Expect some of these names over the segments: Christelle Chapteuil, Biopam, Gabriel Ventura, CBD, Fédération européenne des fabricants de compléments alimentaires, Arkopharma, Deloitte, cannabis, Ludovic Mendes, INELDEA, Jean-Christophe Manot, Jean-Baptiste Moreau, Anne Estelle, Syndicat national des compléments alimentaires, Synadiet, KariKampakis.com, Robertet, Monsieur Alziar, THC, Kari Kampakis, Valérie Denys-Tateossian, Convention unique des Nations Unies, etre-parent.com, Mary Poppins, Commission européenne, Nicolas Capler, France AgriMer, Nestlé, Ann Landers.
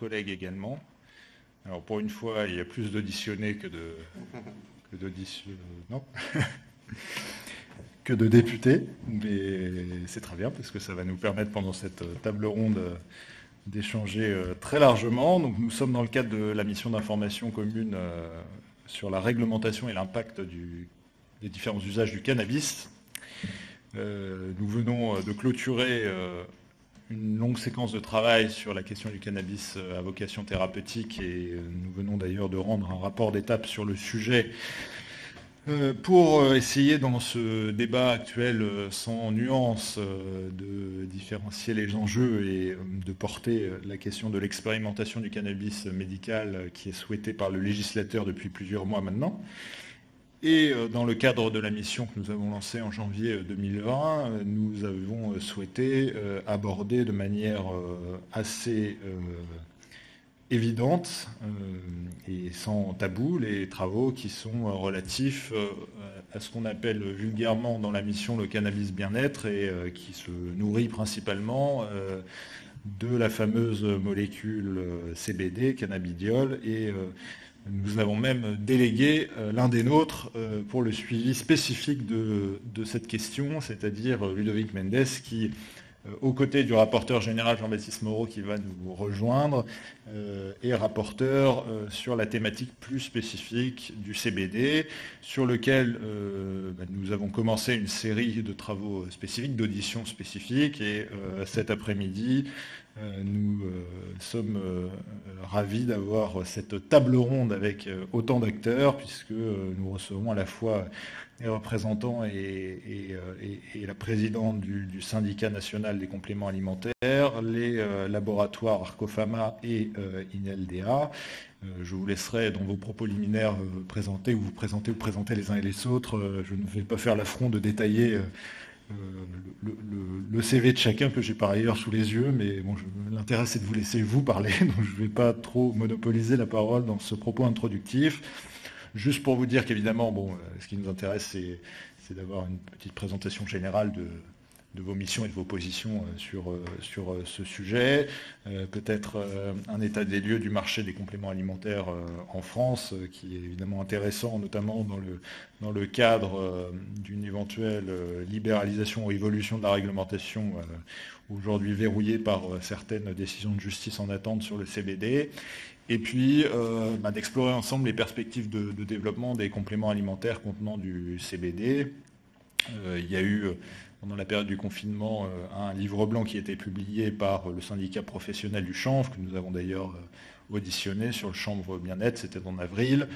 collègues également. Alors pour une fois, il y a plus d'auditionnés que de députés, mais c'est très bien parce que ça va nous permettre pendant cette table ronde d'échanger très largement. Donc nous sommes dans le cadre de la mission d'information commune sur la réglementation et l'impact des différents usages du cannabis. Nous venons de clôturer une longue séquence de travail sur la question du cannabis à vocation thérapeutique et nous venons d'ailleurs de rendre un rapport d'étape sur le sujet pour essayer dans ce débat actuel sans nuance de différencier les enjeux et de porter la question de l'expérimentation du cannabis médical qui est souhaitée par le législateur depuis plusieurs mois maintenant. Et dans le cadre de la mission que nous avons lancée en janvier 2020, nous avons souhaité aborder de manière assez évidente et sans tabou les travaux qui sont relatifs à ce qu'on appelle vulgairement dans la mission le cannabis bien-être et qui se nourrit principalement de la fameuse molécule CBD, cannabidiol, et nous avons même délégué l'un des nôtres pour le suivi spécifique de cette question, c'est-à-dire Ludovic Mendes, qui, aux côtés du rapporteur général Jean-Baptiste Moreau, qui va nous rejoindre, est rapporteur sur la thématique plus spécifique du CBD, sur lequel nous avons commencé une série de travaux spécifiques, d'auditions spécifiques, et cet après-midi, nous sommes ravis d'avoir cette table ronde avec autant d'acteurs, puisque nous recevons à la fois les représentants et la présidente du syndicat national des compléments alimentaires, les laboratoires Arkopharma et INELDEA. Je vous laisserai dans vos propos liminaires présenter ou vous présenter les uns et les autres. Je ne vais pas faire l'affront de détailler le CV de chacun que j'ai par ailleurs sous les yeux, mais bon, l'intérêt c'est de vous laisser vous parler, donc je ne vais pas trop monopoliser la parole dans ce propos introductif. Juste pour vous dire qu'évidemment, bon, ce qui nous intéresse, c'est d'avoir une petite présentation générale de vos missions et de vos positions sur ce sujet, peut-être un état des lieux du marché des compléments alimentaires en France, qui est évidemment intéressant, notamment dans le cadre d'une éventuelle libéralisation ou évolution de la réglementation aujourd'hui verrouillée par certaines décisions de justice en attente sur le CBD. Et puis d'explorer ensemble les perspectives de développement des compléments alimentaires contenant du CBD. Il y a eu, pendant la période du confinement, un livre blanc qui a été publié par le syndicat professionnel du chanvre, que nous avons d'ailleurs auditionné sur le chanvre bien-être, c'était en avril,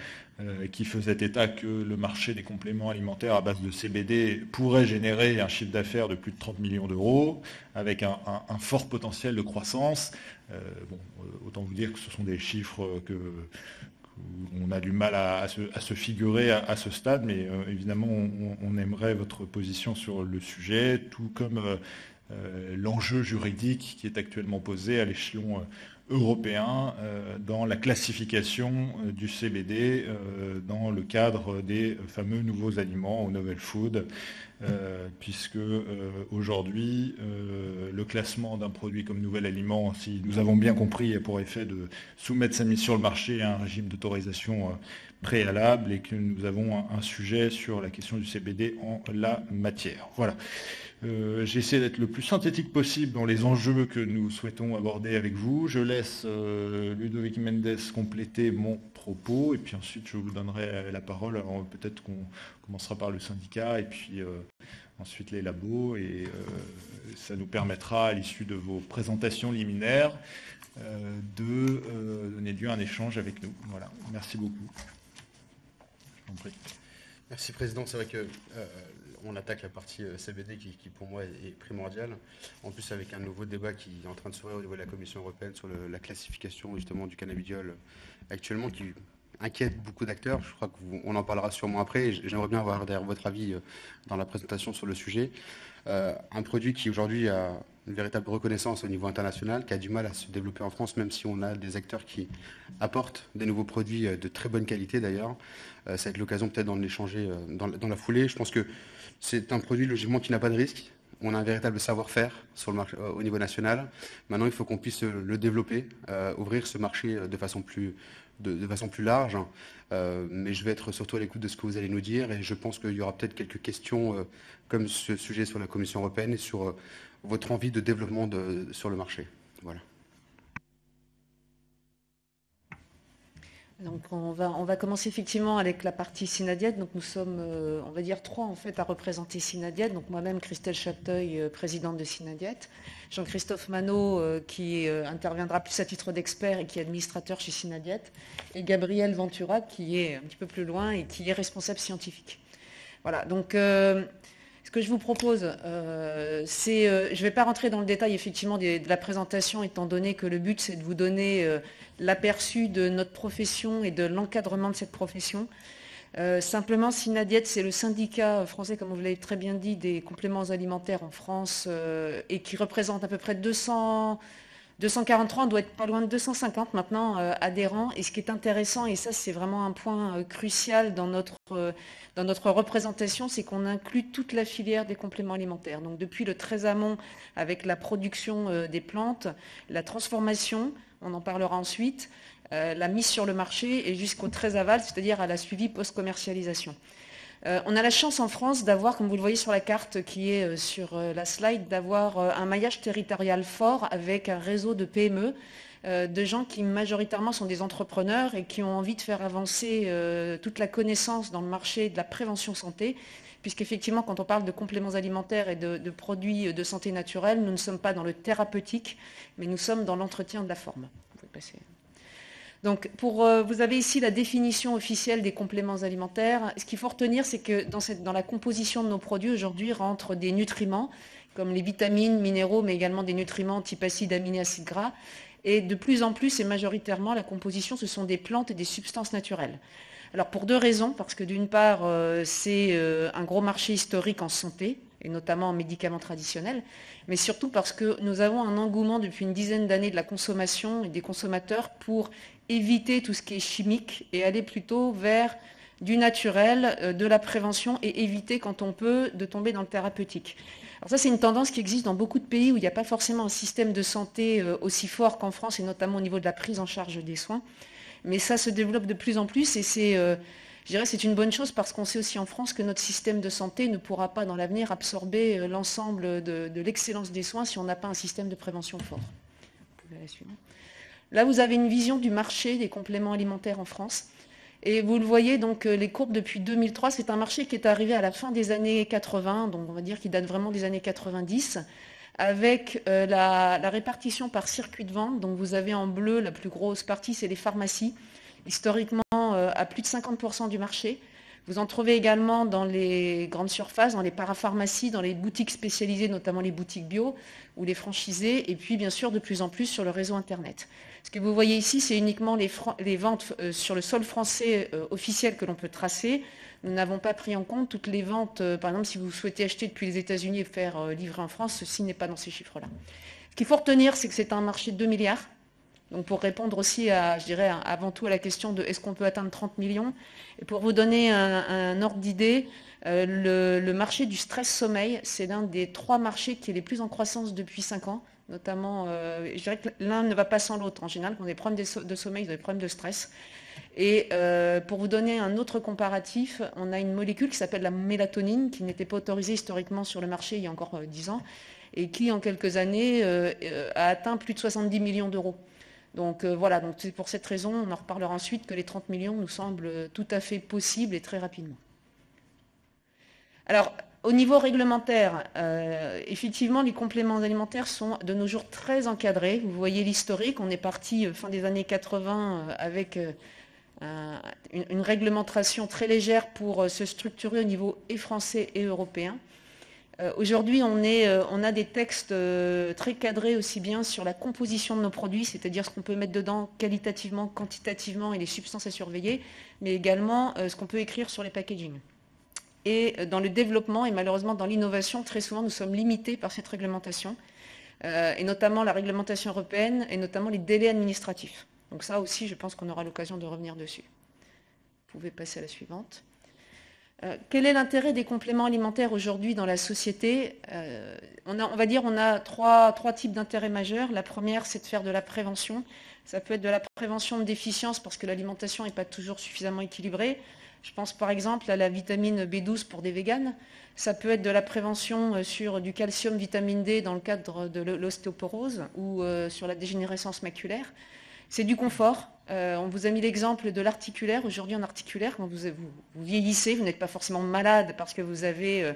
qui faisait état que le marché des compléments alimentaires à base de CBD pourrait générer un chiffre d'affaires de plus de 30 millions d'euros, avec un fort potentiel de croissance. Autant vous dire que ce sont des chiffres qu'on a du mal à se figurer à ce stade, mais évidemment, on aimerait votre position sur le sujet, tout comme l'enjeu juridique qui est actuellement posé à l'échelon européen dans la classification du CBD dans le cadre des fameux nouveaux aliments, ou novel food, puisque aujourd'hui, le classement d'un produit comme nouvel aliment, si nous avons bien compris, a pour effet de soumettre sa mise sur le marché à un régime d'autorisation préalable et que nous avons un sujet sur la question du CBD en la matière. Voilà. J'essaie d'être le plus synthétique possible dans les enjeux que nous souhaitons aborder avec vous. Je laisse Ludovic Mendes compléter mon propos et puis ensuite je vous donnerai la parole. Alors, peut-être qu'on commencera par le syndicat et puis ensuite les labos et ça nous permettra à l'issue de vos présentations liminaires de donner lieu à un échange avec nous. Voilà, merci beaucoup. Je vous en prie. Merci Président, c'est vrai que on attaque la partie CBD qui pour moi est primordiale. En plus avec un nouveau débat qui est en train de s'ouvrir au niveau de la Commission européenne sur la classification justement du cannabidiol actuellement qui inquiète beaucoup d'acteurs. Je crois qu'on en parlera sûrement après. J'aimerais bien avoir derrière votre avis dans la présentation sur le sujet. Un produit qui aujourd'hui a une véritable reconnaissance au niveau international, qui a du mal à se développer en France, même si on a des acteurs qui apportent des nouveaux produits de très bonne qualité d'ailleurs. Ça va être l'occasion peut-être d'en échanger dans la foulée. Je pense que c'est un produit logiquement qui n'a pas de risque, On a un véritable savoir-faire sur le marché, au niveau national. Maintenant, il faut qu'on puisse le développer, ouvrir ce marché de façon plus large. Mais je vais être surtout à l'écoute de ce que vous allez nous dire. Et je pense qu'il y aura peut-être quelques questions comme ce sujet sur la Commission européenne et sur votre envie de développement sur le marché. Voilà. Donc on va commencer effectivement avec la partie Synadiet. Donc nous sommes, on va dire, trois en fait à représenter Synadiet. Donc moi-même, Christelle Chapteuil, présidente de Synadiet. Jean-Christophe Manot, qui interviendra plus à titre d'expert et qui est administrateur chez Synadiet. Et Gabriel Ventura, qui est un petit peu plus loin et qui est responsable scientifique. Voilà, donc ce que je vous propose, c'est, je ne vais pas rentrer dans le détail effectivement de la présentation, étant donné que le but c'est de vous donner l'aperçu de notre profession et de l'encadrement de cette profession. Simplement, Synadiet, c'est le syndicat français, comme vous l'avez très bien dit, des compléments alimentaires en France et qui représente à peu près 243, on doit être pas loin de 250 maintenant adhérents. Et ce qui est intéressant, et ça c'est vraiment un point crucial dans notre représentation, c'est qu'on inclut toute la filière des compléments alimentaires. Donc depuis le très amont avec la production des plantes, la transformation, on en parlera ensuite, la mise sur le marché et jusqu'au très aval, c'est-à-dire à la suivi post-commercialisation. On a la chance en France d'avoir, comme vous le voyez sur la carte qui est sur la slide, d'avoir un maillage territorial fort avec un réseau de PME, de gens qui majoritairement sont des entrepreneurs et qui ont envie de faire avancer toute la connaissance dans le marché de la prévention santé, puisqu'effectivement, quand on parle de compléments alimentaires et de produits de santé naturelle, nous ne sommes pas dans le thérapeutique, mais nous sommes dans l'entretien de la forme. Vous pouvez passer. Donc, vous avez ici la définition officielle des compléments alimentaires. Ce qu'il faut retenir, c'est que dans la composition de nos produits, aujourd'hui, rentrent des nutriments, comme les vitamines, minéraux, mais également des nutriments type acides, aminés, acides gras. Et de plus en plus, et majoritairement, la composition, ce sont des plantes et des substances naturelles. Alors, pour deux raisons, parce que d'une part, c'est un gros marché historique en santé, et notamment en médicaments traditionnels, mais surtout parce que nous avons un engouement depuis une dizaine d'années de la consommation et des consommateurs pour éviter tout ce qui est chimique et aller plutôt vers du naturel, de la prévention et éviter quand on peut de tomber dans le thérapeutique. Alors ça, c'est une tendance qui existe dans beaucoup de pays où il n'y a pas forcément un système de santé aussi fort qu'en France, et notamment au niveau de la prise en charge des soins. Mais ça se développe de plus en plus et c'est... Je dirais que c'est une bonne chose parce qu'on sait aussi en France que notre système de santé ne pourra pas dans l'avenir absorber l'ensemble de l'excellence des soins si on n'a pas un système de prévention fort. Là, vous avez une vision du marché des compléments alimentaires en France. Et vous le voyez, donc les courbes depuis 2003, c'est un marché qui est arrivé à la fin des années 80, donc on va dire qu'il date vraiment des années 90, avec la répartition par circuit de vente. Donc vous avez en bleu la plus grosse partie, c'est les pharmacies. Historiquement, à plus de 50% du marché. Vous en trouvez également dans les grandes surfaces, dans les parapharmacies, dans les boutiques spécialisées, notamment les boutiques bio ou les franchisés, et puis bien sûr de plus en plus sur le réseau Internet. Ce que vous voyez ici, c'est uniquement les ventes sur le sol français officiel que l'on peut tracer. Nous n'avons pas pris en compte toutes les ventes, par exemple si vous souhaitez acheter depuis les États-Unis et faire livrer en France, ceci n'est pas dans ces chiffres-là. Ce qu'il faut retenir, c'est que c'est un marché de 2 milliards. Donc pour répondre aussi, je dirais, avant tout à la question de est-ce qu'on peut atteindre 30 millions, et pour vous donner un ordre d'idée, le marché du stress-sommeil, c'est l'un des trois marchés qui est les plus en croissance depuis 5 ans, notamment, je dirais que l'un ne va pas sans l'autre. En général, quand on a des problèmes de sommeil, on a des problèmes de stress. Et pour vous donner un autre comparatif, on a une molécule qui s'appelle la mélatonine, qui n'était pas autorisée historiquement sur le marché il y a encore 10 ans, et qui, en quelques années, a atteint plus de 70 millions d'euros. Donc voilà, donc c'est pour cette raison, on en reparlera ensuite, que les 30 millions nous semblent tout à fait possibles et très rapidement. Alors, au niveau réglementaire, effectivement, les compléments alimentaires sont de nos jours très encadrés. Vous voyez l'historique, on est parti fin des années 80 avec une réglementation très légère pour se structurer au niveau et français et européen. Aujourd'hui, on a des textes très cadrés aussi bien sur la composition de nos produits, c'est-à-dire ce qu'on peut mettre dedans qualitativement, quantitativement et les substances à surveiller, mais également ce qu'on peut écrire sur les packagings. Et dans le développement et malheureusement dans l'innovation, très souvent nous sommes limités par cette réglementation, et notamment la réglementation européenne et notamment les délais administratifs. Donc ça aussi, je pense qu'on aura l'occasion de revenir dessus. Vous pouvez passer à la suivante. Quel est l'intérêt des compléments alimentaires aujourd'hui dans la société? On va dire qu'on a trois types d'intérêts majeurs. La première, c'est de faire de la prévention. Ça peut être de la prévention de déficience parce que l'alimentation n'est pas toujours suffisamment équilibrée. Je pense par exemple à la vitamine B12 pour des véganes. Ça peut être de la prévention sur du calcium, vitamine D dans le cadre de l'ostéoporose ou sur la dégénérescence maculaire. C'est du confort. On vous a mis l'exemple de l'articulaire. Aujourd'hui, en articulaire, quand vous vieillissez, vous n'êtes pas forcément malade parce que vous avez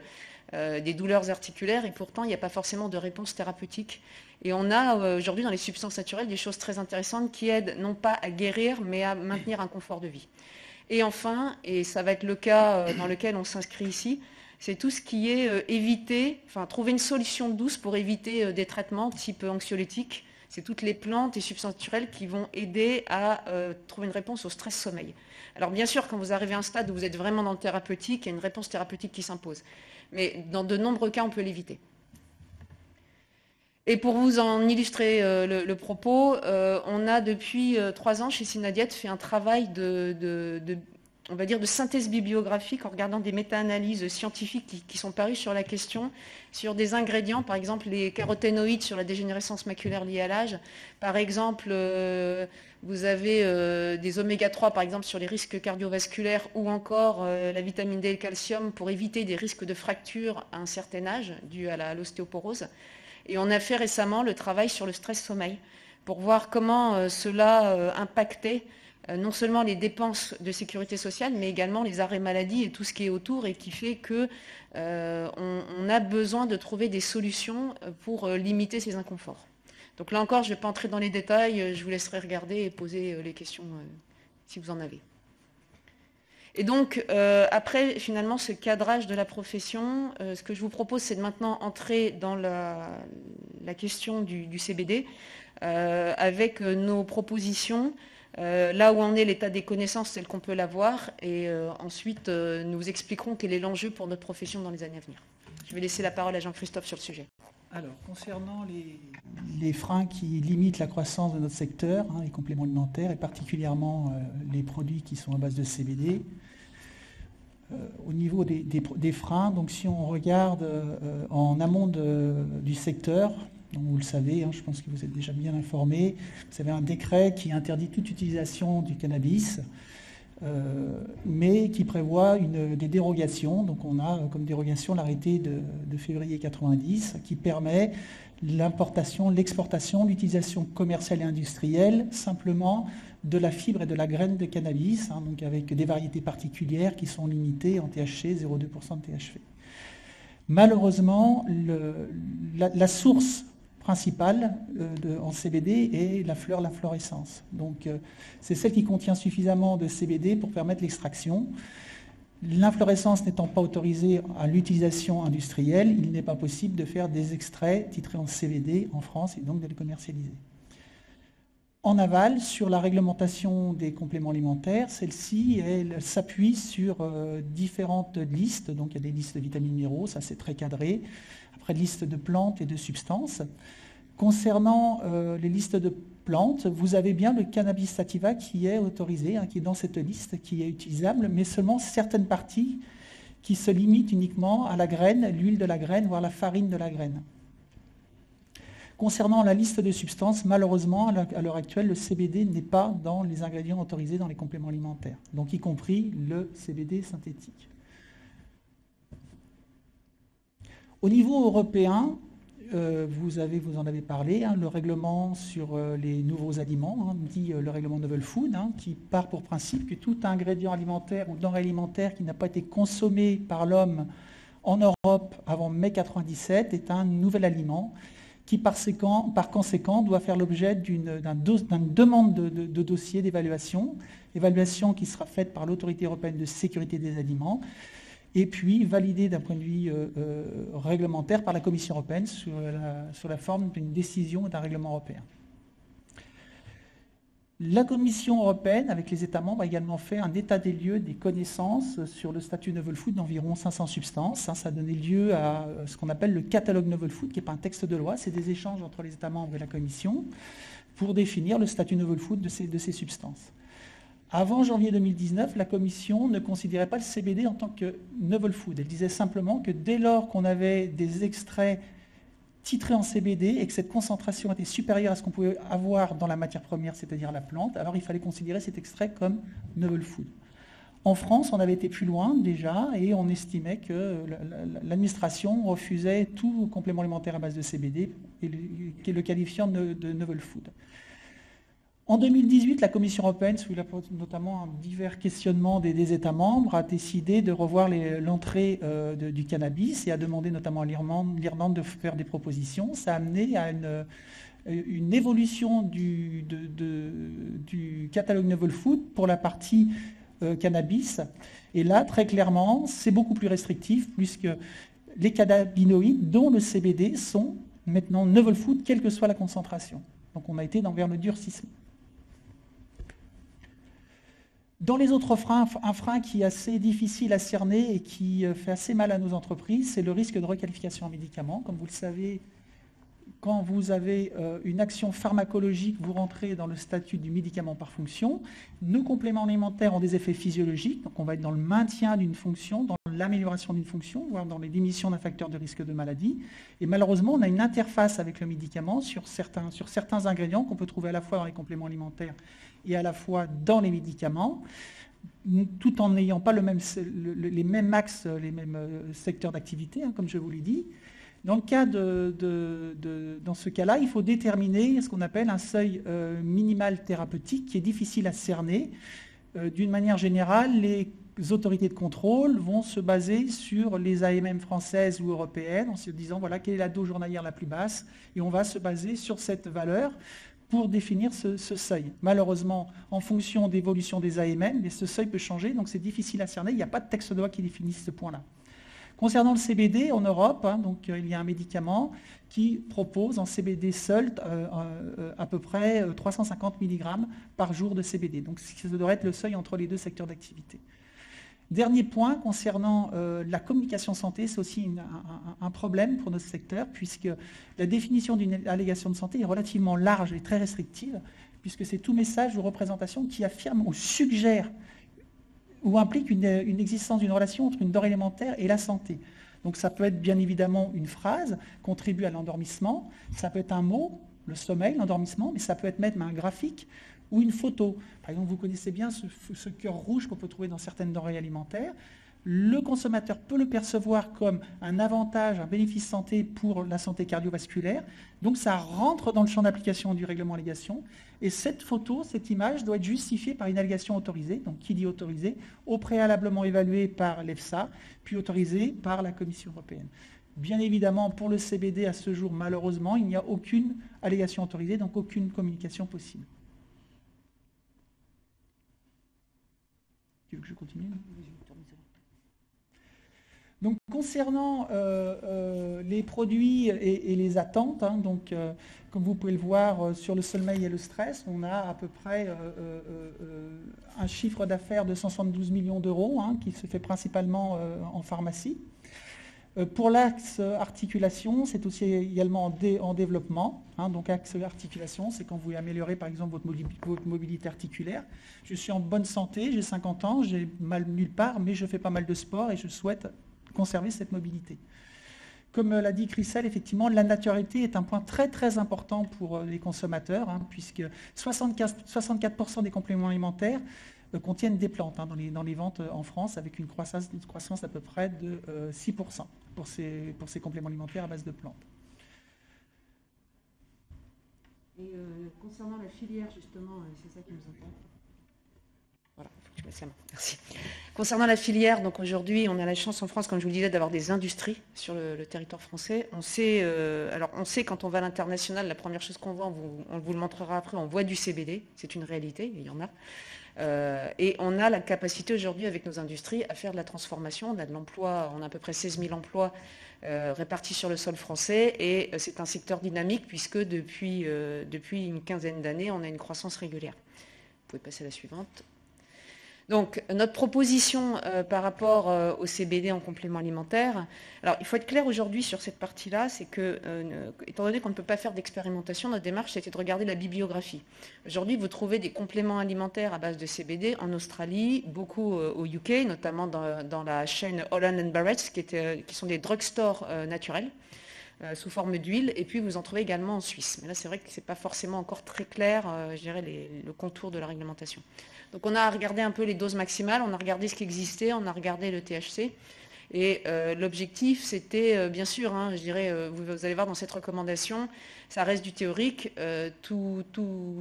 des douleurs articulaires et pourtant, il n'y a pas forcément de réponse thérapeutique. Et on a aujourd'hui dans les substances naturelles des choses très intéressantes qui aident non pas à guérir, mais à maintenir un confort de vie. Et enfin, et ça va être le cas dans lequel on s'inscrit ici, c'est tout ce qui est éviter, enfin trouver une solution douce pour éviter des traitements type anxiolytique. C'est toutes les plantes et substances naturelles qui vont aider à trouver une réponse au stress-sommeil. Alors bien sûr, quand vous arrivez à un stade où vous êtes vraiment dans le thérapeutique, il y a une réponse thérapeutique qui s'impose. Mais dans de nombreux cas, on peut l'éviter. Et pour vous en illustrer le propos, on a depuis 3 ans chez Synadiet fait un travail de synthèse bibliographique en regardant des méta-analyses scientifiques qui sont parues sur la question, sur des ingrédients, par exemple les caroténoïdes sur la dégénérescence maculaire liée à l'âge. Par exemple, vous avez des oméga-3 par exemple sur les risques cardiovasculaires ou encore la vitamine D et le calcium pour éviter des risques de fractures à un certain âge dû à l'ostéoporose. Et on a fait récemment le travail sur le stress-sommeil pour voir comment cela impactait non seulement les dépenses de sécurité sociale, mais également les arrêts maladie et tout ce qui est autour et qui fait qu'on a besoin de trouver des solutions pour limiter ces inconforts. Donc là encore, je ne vais pas entrer dans les détails, je vous laisserai regarder et poser les questions si vous en avez. Et donc, après, finalement, ce cadrage de la profession, ce que je vous propose, c'est de maintenant entrer dans la question du CBD avec nos propositions. Là où en est l'état des connaissances, tel qu'on peut l'avoir. Et ensuite, nous expliquerons quel est l'enjeu pour notre profession dans les années à venir. Je vais laisser la parole à Jean-Christophe sur le sujet. Alors, concernant les freins qui limitent la croissance de notre secteur, hein, les compléments alimentaires, et particulièrement les produits qui sont à base de CBD, au niveau des freins, donc si on regarde en amont du secteur, donc vous le savez, hein, je pense que vous êtes déjà bien informés, vous avez un décret qui interdit toute utilisation du cannabis, mais qui prévoit des dérogations. Donc on a comme dérogation l'arrêté de février 90 qui permet l'importation, l'exportation, l'utilisation commerciale et industrielle simplement de la fibre et de la graine de cannabis, hein, donc avec des variétés particulières qui sont limitées en THC, 0,2% de THC. Malheureusement, la source principale en CBD est la fleur, la florescence. Donc c'est celle qui contient suffisamment de CBD pour permettre l'extraction. L'inflorescence n'étant pas autorisée à l'utilisation industrielle, il n'est pas possible de faire des extraits titrés en CBD en France et donc de les commercialiser. En aval, sur la réglementation des compléments alimentaires, celle-ci s'appuie sur différentes listes. Donc il y a des listes de vitamines, minéraux, ça c'est très cadré. Après, liste de plantes et de substances. Concernant les listes de plantes, vous avez bien le cannabis sativa qui est autorisé, hein, qui est dans cette liste, qui est utilisable, mais seulement certaines parties qui se limitent uniquement à la graine, l'huile de la graine, voire la farine de la graine. Concernant la liste de substances, malheureusement, à l'heure actuelle, le CBD n'est pas dans les ingrédients autorisés dans les compléments alimentaires, donc y compris le CBD synthétique. Au niveau européen, vous en avez parlé, hein, le règlement sur les nouveaux aliments, hein, dit le règlement Novel Food, hein, qui part pour principe que tout ingrédient alimentaire ou denrée alimentaire qui n'a pas été consommé par l'homme en Europe avant mai 1997 est un nouvel aliment qui par conséquent doit faire l'objet d'une demande de dossier d'évaluation, évaluation qui sera faite par l'Autorité européenne de sécurité des aliments, et puis validée d'un point de vue réglementaire par la Commission européenne sous la forme d'une décision et d'un règlement européen. La Commission européenne, avec les États membres, a également fait un état des lieux des connaissances sur le statut Novel Food d'environ 500 substances. Ça a donné lieu à ce qu'on appelle le catalogue Novel Food, qui n'est pas un texte de loi, c'est des échanges entre les États membres et la Commission pour définir le statut Novel Food de ces substances. Avant janvier 2019, la Commission ne considérait pas le CBD en tant que novel food. Elle disait simplement que dès lors qu'on avait des extraits titrés en CBD et que cette concentration était supérieure à ce qu'on pouvait avoir dans la matière première, c'est-à-dire la plante, alors il fallait considérer cet extrait comme novel food. En France, on avait été plus loin déjà et on estimait que l'administration refusait tout complément alimentaire à base de CBD et le qualifiant de novel food. En 2018, la Commission européenne, sous notamment un divers questionnements des États membres, a décidé de revoir l'entrée du cannabis et a demandé notamment à l'Irlande de faire des propositions. Ça a amené à une évolution du catalogue novel food pour la partie cannabis. Et là, très clairement, c'est beaucoup plus restrictif puisque les cannabinoïdes, dont le CBD, sont maintenant novel food, quelle que soit la concentration. Donc on a été vers le durcissement. Dans les autres freins, un frein qui est assez difficile à cerner et qui fait assez mal à nos entreprises, c'est le risque de requalification en médicaments. Comme vous le savez, quand vous avez une action pharmacologique, vous rentrez dans le statut du médicament par fonction. Nos compléments alimentaires ont des effets physiologiques, donc on va être dans le maintien d'une fonction, dans l'amélioration d'une fonction, voire dans les diminutions d'un facteur de risque de maladie. Et malheureusement, on a une interface avec le médicament sur certains ingrédients qu'on peut trouver à la fois dans les compléments alimentaires et à la fois dans les médicaments, tout en n'ayant pas les mêmes axes, les mêmes secteurs d'activité, hein, comme je vous l'ai dit. Dans le cas dans ce cas-là, il faut déterminer ce qu'on appelle un seuil minimal thérapeutique qui est difficile à cerner. D'une manière générale, les autorités de contrôle vont se baser sur les AMM françaises ou européennes en se disant voilà, quelle est la dose journalière la plus basse, et on va se baser sur cette valeur pour définir ce seuil. Malheureusement, en fonction d'évolution des AMM, ce seuil peut changer, donc c'est difficile à cerner. Il n'y a pas de texte de loi qui définisse ce point-là. Concernant le CBD, en Europe, hein, donc, il y a un médicament qui propose en CBD seul à peu près 350 mg par jour de CBD. Donc ça devrait être le seuil entre les deux secteurs d'activité. Dernier point, concernant la communication santé, c'est aussi un problème pour notre secteur, puisque la définition d'une allégation de santé est relativement large et très restrictive, puisque c'est tout message ou représentation qui affirme ou suggère ou implique une existence d'une relation entre une denrée alimentaire et la santé. Donc ça peut être bien évidemment une phrase, contribue à l'endormissement, ça peut être un mot, le sommeil, l'endormissement, mais ça peut être même un graphique, ou une photo. Par exemple, vous connaissez bien ce cœur rouge qu'on peut trouver dans certaines denrées alimentaires. Le consommateur peut le percevoir comme un avantage, un bénéfice santé pour la santé cardiovasculaire. Donc ça rentre dans le champ d'application du règlement allégation. Et cette photo, cette image doit être justifiée par une allégation autorisée. Donc qui dit autorisée, au préalablement évaluée par l'EFSA, puis autorisée par la Commission européenne. Bien évidemment, pour le CBD à ce jour, malheureusement, il n'y a aucune allégation autorisée, donc aucune communication possible. Tu veux que je continue ? Donc, concernant les produits et les attentes, hein, donc, comme vous pouvez le voir, sur le sommeil et le stress, on a à peu près un chiffre d'affaires de 172 millions d'euros hein, qui se fait principalement en pharmacie. Pour l'axe articulation, c'est aussi également en développement. Hein, donc axe articulation, c'est quand vous améliorez par exemple votre mobilité articulaire. Je suis en bonne santé, j'ai 50 ans, j'ai mal nulle part, mais je fais pas mal de sport et je souhaite conserver cette mobilité. Comme l'a dit Christelle, effectivement, la naturalité est un point très très important pour les consommateurs, hein, puisque 64% des compléments alimentaires contiennent des plantes hein, dans les ventes en France, avec une croissance à peu près de 6% pour ces compléments alimentaires à base de plantes. Et concernant la filière, justement, c'est ça qui nous intéresse. Voilà, faut que je passe la main. Merci. Concernant la filière, donc aujourd'hui, on a la chance en France, comme je vous le disais, d'avoir des industries sur le territoire français. On sait, quand on va à l'international, la première chose qu'on voit, on vous le montrera après, on voit du CBD, c'est une réalité, il y en a. Et on a la capacité aujourd'hui avec nos industries à faire de la transformation. On a de l'emploi, on a à peu près 16 000 emplois répartis sur le sol français et c'est un secteur dynamique puisque depuis une quinzaine d'années, on a une croissance régulière. Vous pouvez passer à la suivante. Donc notre proposition par rapport au CBD en complément alimentaire, alors il faut être clair aujourd'hui sur cette partie-là, c'est que, étant donné qu'on ne peut pas faire d'expérimentation, notre démarche c'était de regarder la bibliographie. Aujourd'hui, vous trouvez des compléments alimentaires à base de CBD en Australie, beaucoup au UK, notamment dans la chaîne Holland & Barrett, qui sont des drugstores naturels, sous forme d'huile, et puis vous en trouvez également en Suisse. Mais là, c'est vrai que ce n'est pas forcément encore très clair, je dirais, le contour de la réglementation. Donc on a regardé un peu les doses maximales, on a regardé ce qui existait, on a regardé le THC, et l'objectif, c'était, bien sûr, hein, je dirais, vous allez voir dans cette recommandation, ça reste du théorique, tout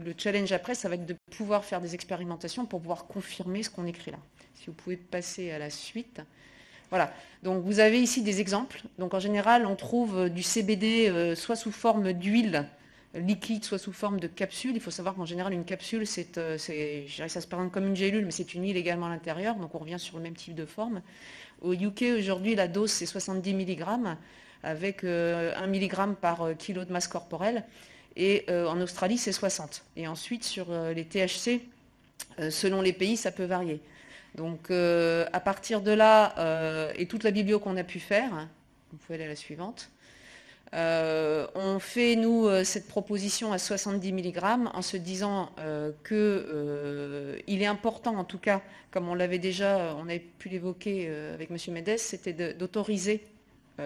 le challenge après, ça va être de pouvoir faire des expérimentations pour pouvoir confirmer ce qu'on écrit là. Si vous pouvez passer à la suite... Voilà, donc vous avez ici des exemples. Donc en général, on trouve du CBD soit sous forme d'huile liquide, soit sous forme de capsule. Il faut savoir qu'en général, une capsule, je dirais que ça se présente comme une gélule, mais c'est une huile également à l'intérieur, donc on revient sur le même type de forme. Au UK, aujourd'hui, la dose, c'est 70 mg, avec 1 mg par kilo de masse corporelle. Et en Australie, c'est 60. Et ensuite, sur les THC, selon les pays, ça peut varier. Donc à partir de là, et toute la biblio qu'on a pu faire, hein, vous pouvez aller à la suivante, on fait nous cette proposition à 70 mg en se disant qu'il est important, en tout cas, comme on l'avait déjà, on avait pu l'évoquer avec M. Mendes, c'était d'autoriser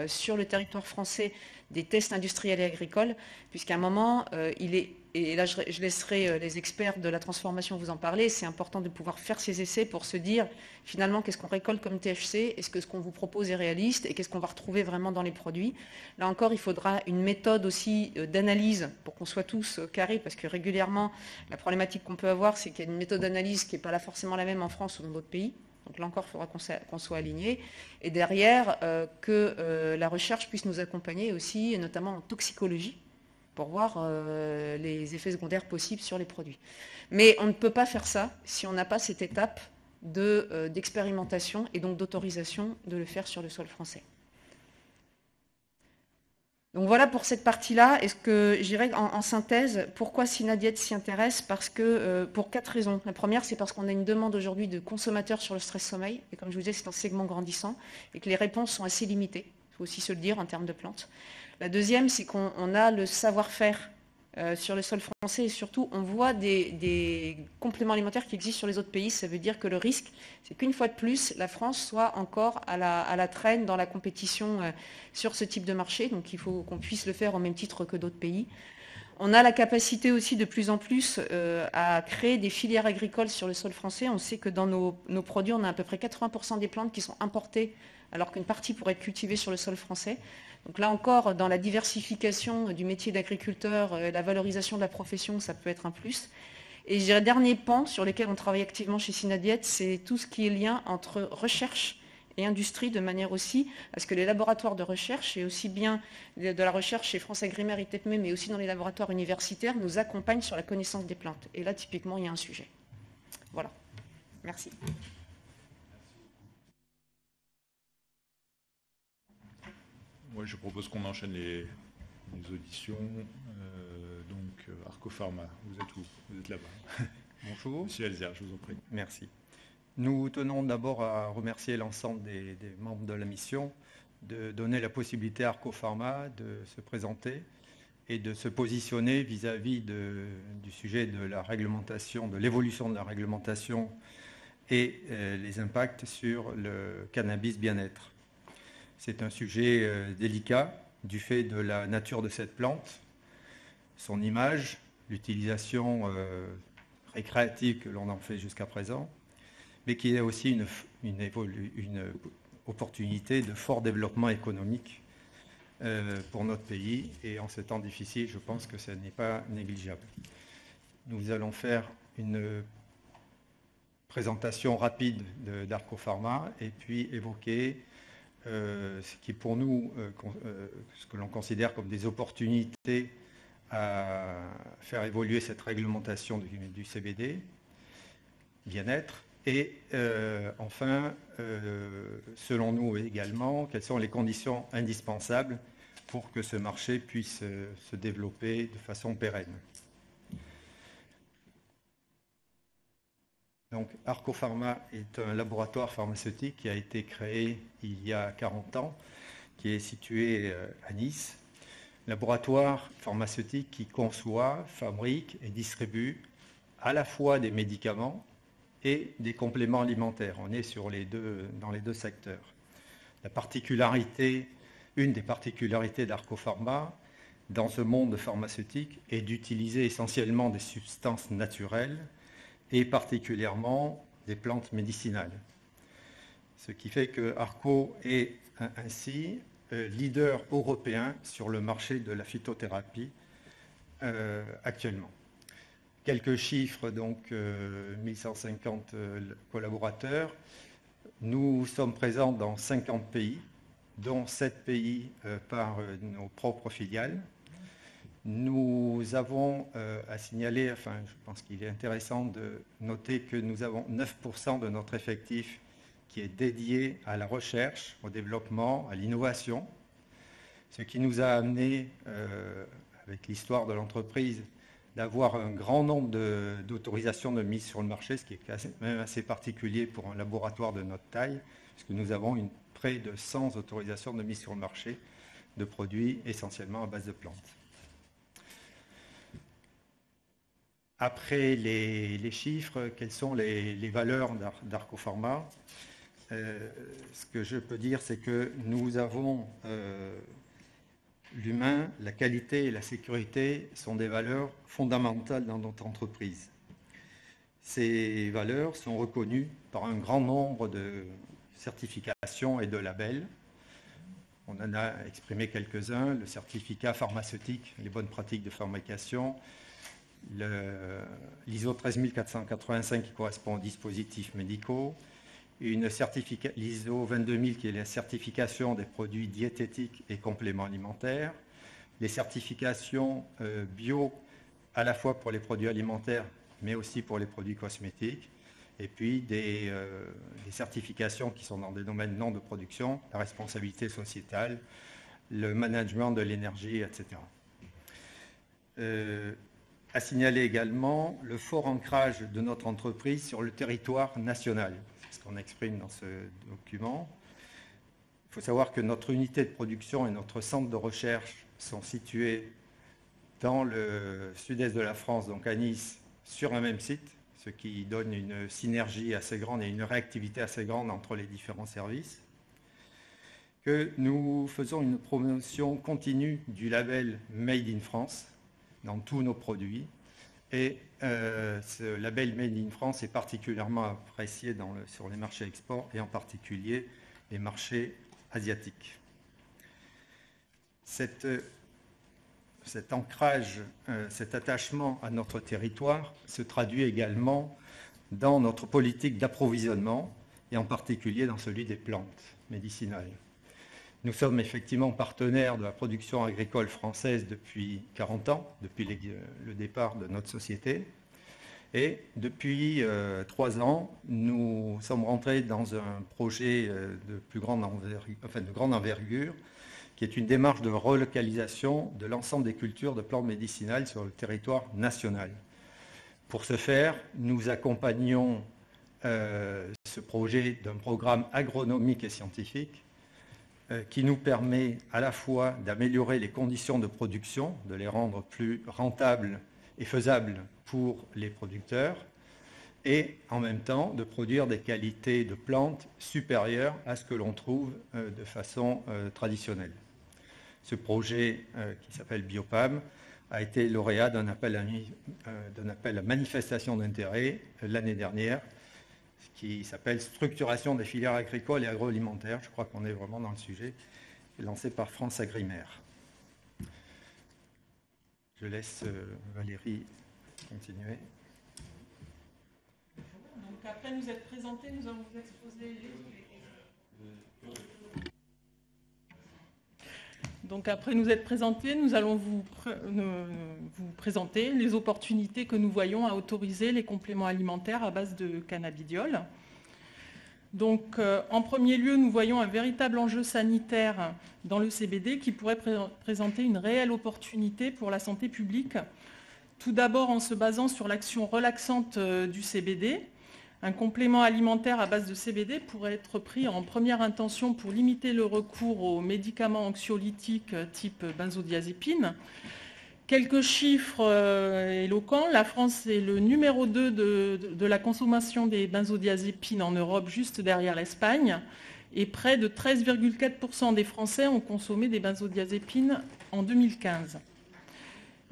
sur le territoire français des tests industriels et agricoles, puisqu'à un moment, il est... Et là, je laisserai les experts de la transformation vous en parler. C'est important de pouvoir faire ces essais pour se dire, finalement, qu'est-ce qu'on récolte comme THC? Est-ce que ce qu'on vous propose est réaliste? Et qu'est-ce qu'on va retrouver vraiment dans les produits? Là encore, il faudra une méthode aussi d'analyse pour qu'on soit tous carrés, parce que régulièrement, la problématique qu'on peut avoir, c'est qu'il y a une méthode d'analyse qui n'est pas forcément la même en France ou dans d'autres pays. Donc là encore, il faudra qu'on soit aligné. Et derrière, que la recherche puisse nous accompagner aussi, notamment en toxicologie, pour voir les effets secondaires possibles sur les produits. Mais on ne peut pas faire ça si on n'a pas cette étape d'expérimentation et donc d'autorisation de le faire sur le sol français. Donc voilà pour cette partie-là. Est-ce que j'irai en synthèse, pourquoi Synadiet s'y intéresse? Parce que pour 4 raisons. La première, c'est parce qu'on a une demande aujourd'hui de consommateurs sur le stress-sommeil. Et comme je vous disais, c'est un segment grandissant et que les réponses sont assez limitées. Il faut aussi se le dire en termes de plantes. La deuxième, c'est qu'on a le savoir-faire sur le sol français et surtout, on voit des compléments alimentaires qui existent sur les autres pays. Ça veut dire que le risque, c'est qu'une fois de plus, la France soit encore à la traîne dans la compétition sur ce type de marché. Donc, il faut qu'on puisse le faire au même titre que d'autres pays. On a la capacité aussi de plus en plus à créer des filières agricoles sur le sol français. On sait que dans nos produits, on a à peu près 80% des plantes qui sont importées, alors qu'une partie pourrait être cultivée sur le sol français. Donc là encore, dans la diversification du métier d'agriculteur, la valorisation de la profession, ça peut être un plus. Et je dirais, dernier pan sur lequel on travaille activement chez Synadiet, c'est tout ce qui est lien entre recherche et industrie, de manière aussi à ce que les laboratoires de recherche, et aussi bien de la recherche chez France AgriMer et TEPME, mais aussi dans les laboratoires universitaires, nous accompagnent sur la connaissance des plantes. Et là, typiquement, il y a un sujet. Voilà. Merci. Moi, je propose qu'on enchaîne les auditions. Donc, Arkopharma, vous êtes où? Vous êtes là-bas. Bonjour. Monsieur Alziar, je vous en prie. Merci. Nous tenons d'abord à remercier l'ensemble des membres de la mission de donner la possibilité à Arkopharma de se présenter et de se positionner vis-à-vis du sujet de la réglementation, de l'évolution de la réglementation et les impacts sur le cannabis bien-être. C'est un sujet délicat du fait de la nature de cette plante, son image, l'utilisation récréative que l'on en fait jusqu'à présent, mais qui est aussi une opportunité de fort développement économique pour notre pays. Et en ces temps difficiles, je pense que ce n'est pas négligeable. Nous allons faire une présentation rapide d'Arkopharma et puis évoquer ce qui pour nous, ce que l'on considère comme des opportunités à faire évoluer cette réglementation du CBD, bien-être, et enfin, selon nous également, quelles sont les conditions indispensables pour que ce marché puisse se développer de façon pérenne. Donc, Arkopharma est un laboratoire pharmaceutique qui a été créé il y a 40 ans, qui est situé à Nice. Laboratoire pharmaceutique qui conçoit, fabrique et distribue à la fois des médicaments et des compléments alimentaires. On est sur les deux, dans les deux secteurs. La particularité, une des particularités d'Arcopharma dans ce monde pharmaceutique est d'utiliser essentiellement des substances naturelles et particulièrement des plantes médicinales. Ce qui fait que Arco est ainsi leader européen sur le marché de la phytothérapie actuellement. Quelques chiffres, donc 1150 collaborateurs. Nous sommes présents dans 50 pays, dont 7 pays par nos propres filiales. Nous avons à signaler, enfin je pense qu'il est intéressant de noter que nous avons 9% de notre effectif qui est dédié à la recherche, au développement, à l'innovation, ce qui nous a amené, avec l'histoire de l'entreprise, d'avoir un grand nombre d'autorisations de mise sur le marché, ce qui est même assez particulier pour un laboratoire de notre taille, puisque nous avons près de 100 autorisations de mise sur le marché de produits essentiellement à base de plantes. Après les chiffres, quelles sont les valeurs d'Arcopharma? Ce que je peux dire, c'est que nous avons l'humain, la qualité et la sécurité sont des valeurs fondamentales dans notre entreprise. Ces valeurs sont reconnues par un grand nombre de certifications et de labels. On en a exprimé quelques-uns, le certificat pharmaceutique, les bonnes pratiques de fabrication, l'ISO 13485 qui correspond aux dispositifs médicaux, l'ISO 22000 qui est la certification des produits diététiques et compléments alimentaires, les certifications bio à la fois pour les produits alimentaires mais aussi pour les produits cosmétiques, et puis des certifications qui sont dans des domaines non de production, la responsabilité sociétale, le management de l'énergie, etc. À signaler également le fort ancrage de notre entreprise sur le territoire national. C'est ce qu'on exprime dans ce document. Il faut savoir que notre unité de production et notre centre de recherche sont situés dans le sud-est de la France, donc à Nice, sur un même site, ce qui donne une synergie assez grande et une réactivité assez grande entre les différents services. Que nous faisons une promotion continue du label Made in France dans tous nos produits. Et ce label Made in France est particulièrement apprécié sur les marchés export et en particulier les marchés asiatiques. Cet ancrage, cet attachement à notre territoire se traduit également dans notre politique d'approvisionnement et en particulier dans celui des plantes médicinales. Nous sommes effectivement partenaires de la production agricole française depuis 40 ans, depuis le départ de notre société. Et depuis 3 ans, nous sommes rentrés dans un projet de grande envergure, qui est une démarche de relocalisation de l'ensemble des cultures de plantes médicinales sur le territoire national. Pour ce faire, nous accompagnons ce projet d'un programme agronomique et scientifique qui nous permet à la fois d'améliorer les conditions de production, de les rendre plus rentables et faisables pour les producteurs, et en même temps de produire des qualités de plantes supérieures à ce que l'on trouve de façon traditionnelle. Ce projet, qui s'appelle Biopam, a été lauréat d'un appel à manifestation d'intérêt l'année dernière, qui s'appelle « Structuration des filières agricoles et agroalimentaires ». Je crois qu'on est vraiment dans le sujet, lancé par France AgriMer. Je laisse Valérie continuer. Donc après nous être présentés, nous allons vous exposer nous allons vous présenter les opportunités que nous voyons à autoriser les compléments alimentaires à base de cannabidiol. Donc, en premier lieu, nous voyons un véritable enjeu sanitaire dans le CBD qui pourrait présenter une réelle opportunité pour la santé publique. Tout d'abord en se basant sur l'action relaxante du CBD, Un complément alimentaire à base de CBD pourrait être pris en première intention pour limiter le recours aux médicaments anxiolytiques type benzodiazépine. Quelques chiffres éloquents, la France est le numéro 2 de la consommation des benzodiazépines en Europe, juste derrière l'Espagne, et près de 13,4% des Français ont consommé des benzodiazépines en 2015.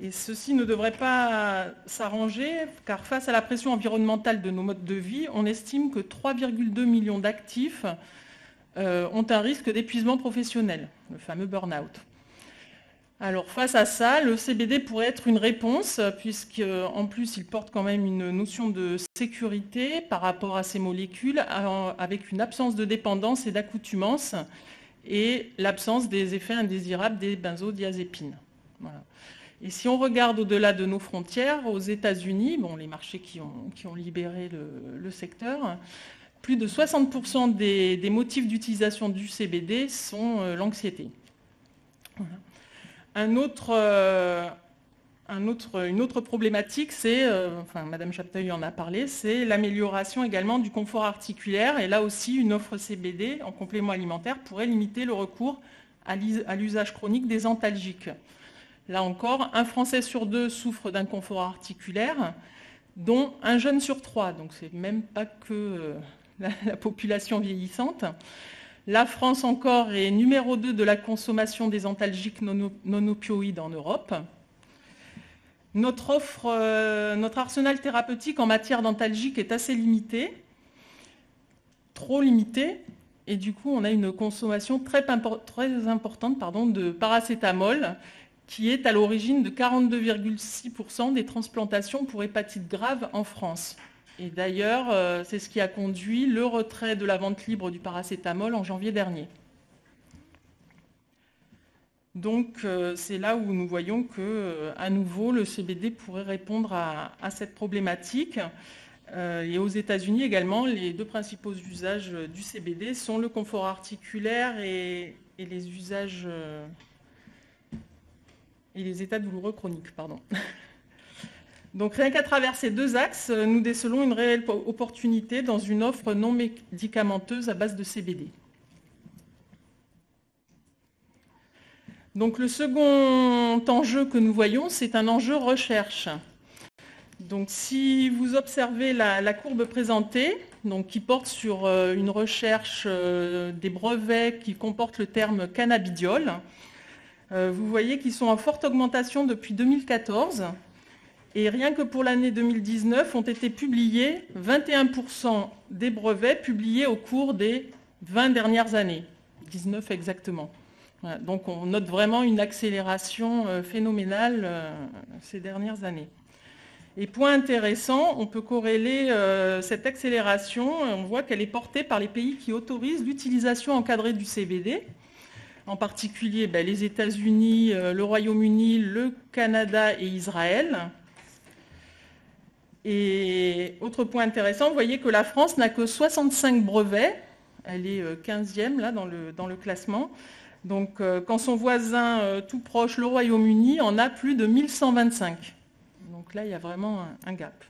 Et ceci ne devrait pas s'arranger, car face à la pression environnementale de nos modes de vie, on estime que 3,2 millions d'actifs ont un risque d'épuisement professionnel, le fameux burn-out. Alors face à ça, le CBD pourrait être une réponse, puisqu'en plus il porte quand même une notion de sécurité par rapport à ces molécules, avec une absence de dépendance et d'accoutumance, et l'absence des effets indésirables des benzodiazépines. Voilà. Et si on regarde au-delà de nos frontières, aux États-Unis, bon, les marchés qui ont libéré le secteur, plus de 60% des motifs d'utilisation du CBD sont l'anxiété. Voilà. Une autre problématique, c'est, enfin Madame Chapteuil en a parlé, c'est l'amélioration également du confort articulaire. Et là aussi, une offre CBD en complément alimentaire pourrait limiter le recours à l'usage chronique des antalgiques. Là encore, un Français sur deux souffre d'inconfort articulaire, dont un jeune sur trois. Donc c'est même pas que la population vieillissante. La France encore est numéro 2 de la consommation des antalgiques non-opioïdes en Europe. Notre arsenal thérapeutique en matière d'antalgiques est assez limité, trop limité, et du coup on a une consommation très importante de paracétamol qui est à l'origine de 42,6% des transplantations pour hépatite grave en France. Et d'ailleurs, c'est ce qui a conduit le retrait de la vente libre du paracétamol en janvier dernier. Donc, c'est là où nous voyons que, à nouveau, le CBD pourrait répondre à cette problématique. Et aux États-Unis également, les deux principaux usages du CBD sont le confort articulaire et les usages et les états douloureux chroniques, pardon. Donc rien qu'à travers ces deux axes, nous décelons une réelle opportunité dans une offre non médicamenteuse à base de CBD. Donc le second enjeu que nous voyons, c'est un enjeu recherche. Donc si vous observez la courbe présentée, donc, qui porte sur une recherche des brevets qui comportent le terme cannabidiol, vous voyez qu'ils sont en forte augmentation depuis 2014. Et rien que pour l'année 2019, ont été publiés 21% des brevets publiés au cours des 20 dernières années, 19 exactement. Voilà, donc on note vraiment une accélération phénoménale ces dernières années. Et point intéressant, on peut corréler cette accélération, on voit qu'elle est portée par les pays qui autorisent l'utilisation encadrée du CBD, en particulier les États-Unis, le Royaume-Uni, le Canada et Israël. Et autre point intéressant, vous voyez que la France n'a que 65 brevets, elle est 15e là, dans le classement. Donc quand son voisin tout proche, le Royaume-Uni, en a plus de 1125. Donc là, il y a vraiment un gap.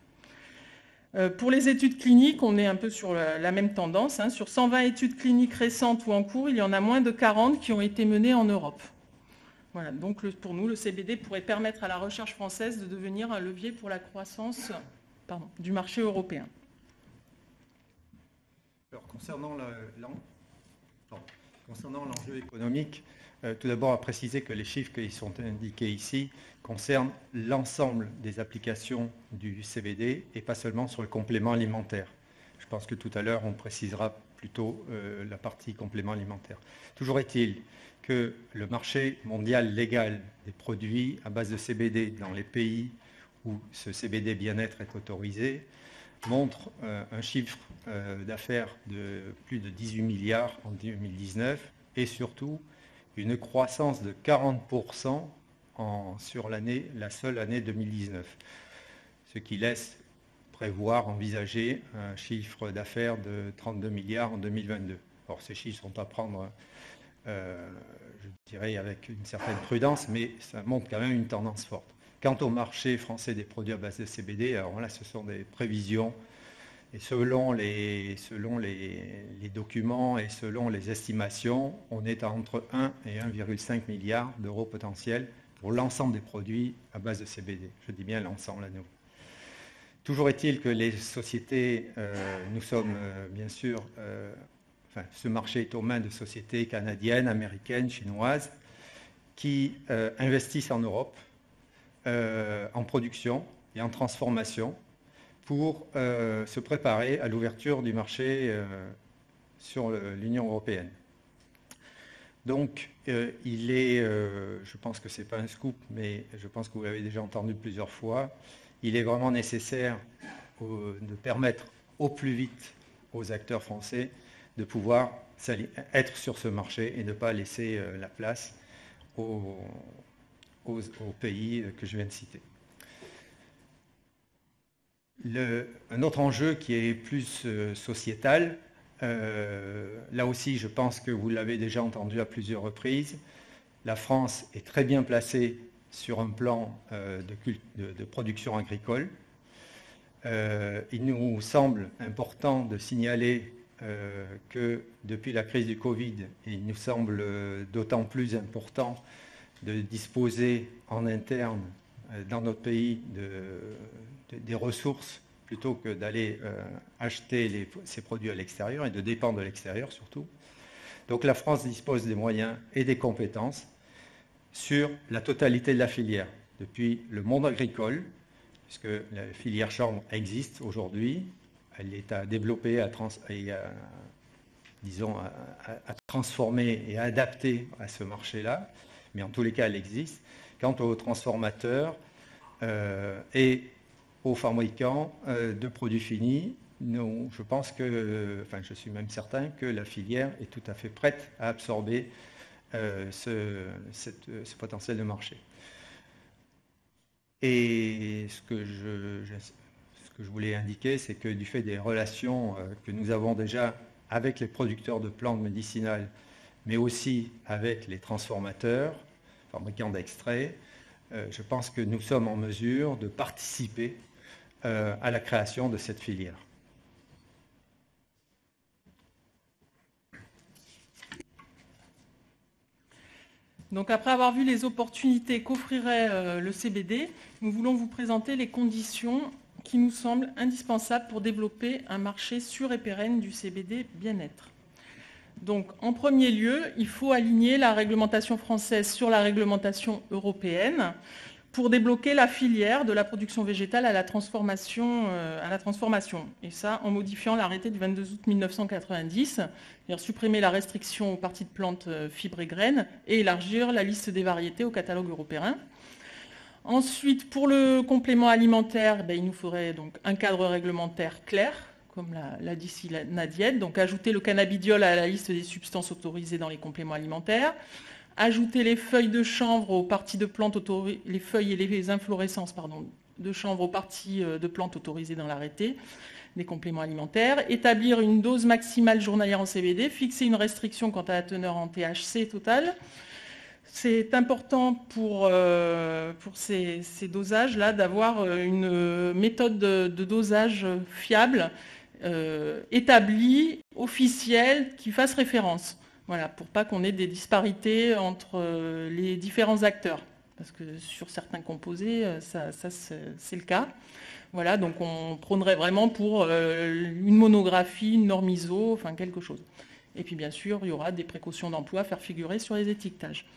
Pour les études cliniques, on est un peu sur la même tendance. Sur 120 études cliniques récentes ou en cours, il y en a moins de 40 qui ont été menées en Europe. Voilà, donc pour nous, le CBD pourrait permettre à la recherche française de devenir un levier pour la croissance du marché européen. Alors, concernant l'enjeu économique, tout d'abord à préciser que les chiffres qui sont indiqués ici concernent l'ensemble des applications du CBD et pas seulement sur le complément alimentaire. Je pense que tout à l'heure, on précisera plutôt la partie complément alimentaire. Toujours est-il que le marché mondial légal des produits à base de CBD dans les pays où ce CBD bien-être est autorisé montre un chiffre d'affaires de plus de 18 milliards en 2019 et surtout une croissance de 40% sur la seule année 2019, ce qui laisse prévoir, envisager un chiffre d'affaires de 32 milliards en 2022. Alors ces chiffres sont à prendre, je dirais, avec une certaine prudence, mais ça montre quand même une tendance forte. Quant au marché français des produits à base de CBD, alors là, ce sont des prévisions Et selon les documents et selon les estimations, on est à entre 1 et 1,5 milliard d'euros potentiels pour l'ensemble des produits à base de CBD. Je dis bien l'ensemble à nous. Toujours est-il que les sociétés, ce marché est aux mains de sociétés canadiennes, américaines, chinoises, qui investissent en Europe, en production et en transformation, pour se préparer à l'ouverture du marché sur l'Union européenne. Donc, je pense que ce n'est pas un scoop, mais je pense que vous l'avez déjà entendu plusieurs fois, il est vraiment nécessaire de permettre au plus vite aux acteurs français de pouvoir être sur ce marché et ne pas laisser la place aux pays que je viens de citer. Un autre enjeu qui est plus sociétal, là aussi je pense que vous l'avez déjà entendu à plusieurs reprises, la France est très bien placée sur un plan de production agricole. Il nous semble important de signaler que depuis la crise du Covid, il nous semble d'autant plus important de disposer en interne dans notre pays des ressources plutôt que d'aller acheter ces produits à l'extérieur et de dépendre de l'extérieur surtout. Donc la France dispose des moyens et des compétences sur la totalité de la filière, depuis le monde agricole, puisque la filière chambre existe aujourd'hui, elle est à développer, à transformer et à adapter à ce marché-là, mais en tous les cas elle existe. Quant aux transformateurs et aux fabricants de produits finis, je suis même certain que la filière est tout à fait prête à absorber ce potentiel de marché. Et ce que je voulais indiquer, c'est que du fait des relations que nous avons déjà avec les producteurs de plantes médicinales, mais aussi avec les transformateurs, fabricants d'extraits, je pense que nous sommes en mesure de participer à la création de cette filière. Donc après avoir vu les opportunités qu'offrirait le CBD, nous voulons vous présenter les conditions qui nous semblent indispensables pour développer un marché sûr et pérenne du CBD bien-être. Donc en premier lieu, il faut aligner la réglementation française sur la réglementation européenne pour débloquer la filière de la production végétale à la transformation. Et ça, en modifiant l'arrêté du 22 août 1990, c'est-à-dire supprimer la restriction aux parties de plantes, fibres et graines et élargir la liste des variétés au catalogue européen. Ensuite, pour le complément alimentaire, il nous faudrait donc un cadre réglementaire clair, comme l'a dit Synadiet, donc ajouter le cannabidiol à la liste des substances autorisées dans les compléments alimentaires, ajouter les feuilles de chanvre aux parties de plantes autorisées, les feuilles et les inflorescences de chanvre aux parties de plantes autorisées dans l'arrêté des compléments alimentaires, établir une dose maximale journalière en CBD, fixer une restriction quant à la teneur en THC totale. C'est important pour ces dosages-là d'avoir une méthode de dosage fiable, établie, officielle, qui fasse référence. Voilà, pour pas qu'on ait des disparités entre les différents acteurs, parce que sur certains composés, ça c'est le cas. Voilà, donc on prônerait vraiment pour une monographie, une norme ISO, enfin quelque chose. Et puis bien sûr, il y aura des précautions d'emploi à faire figurer sur les étiquetages.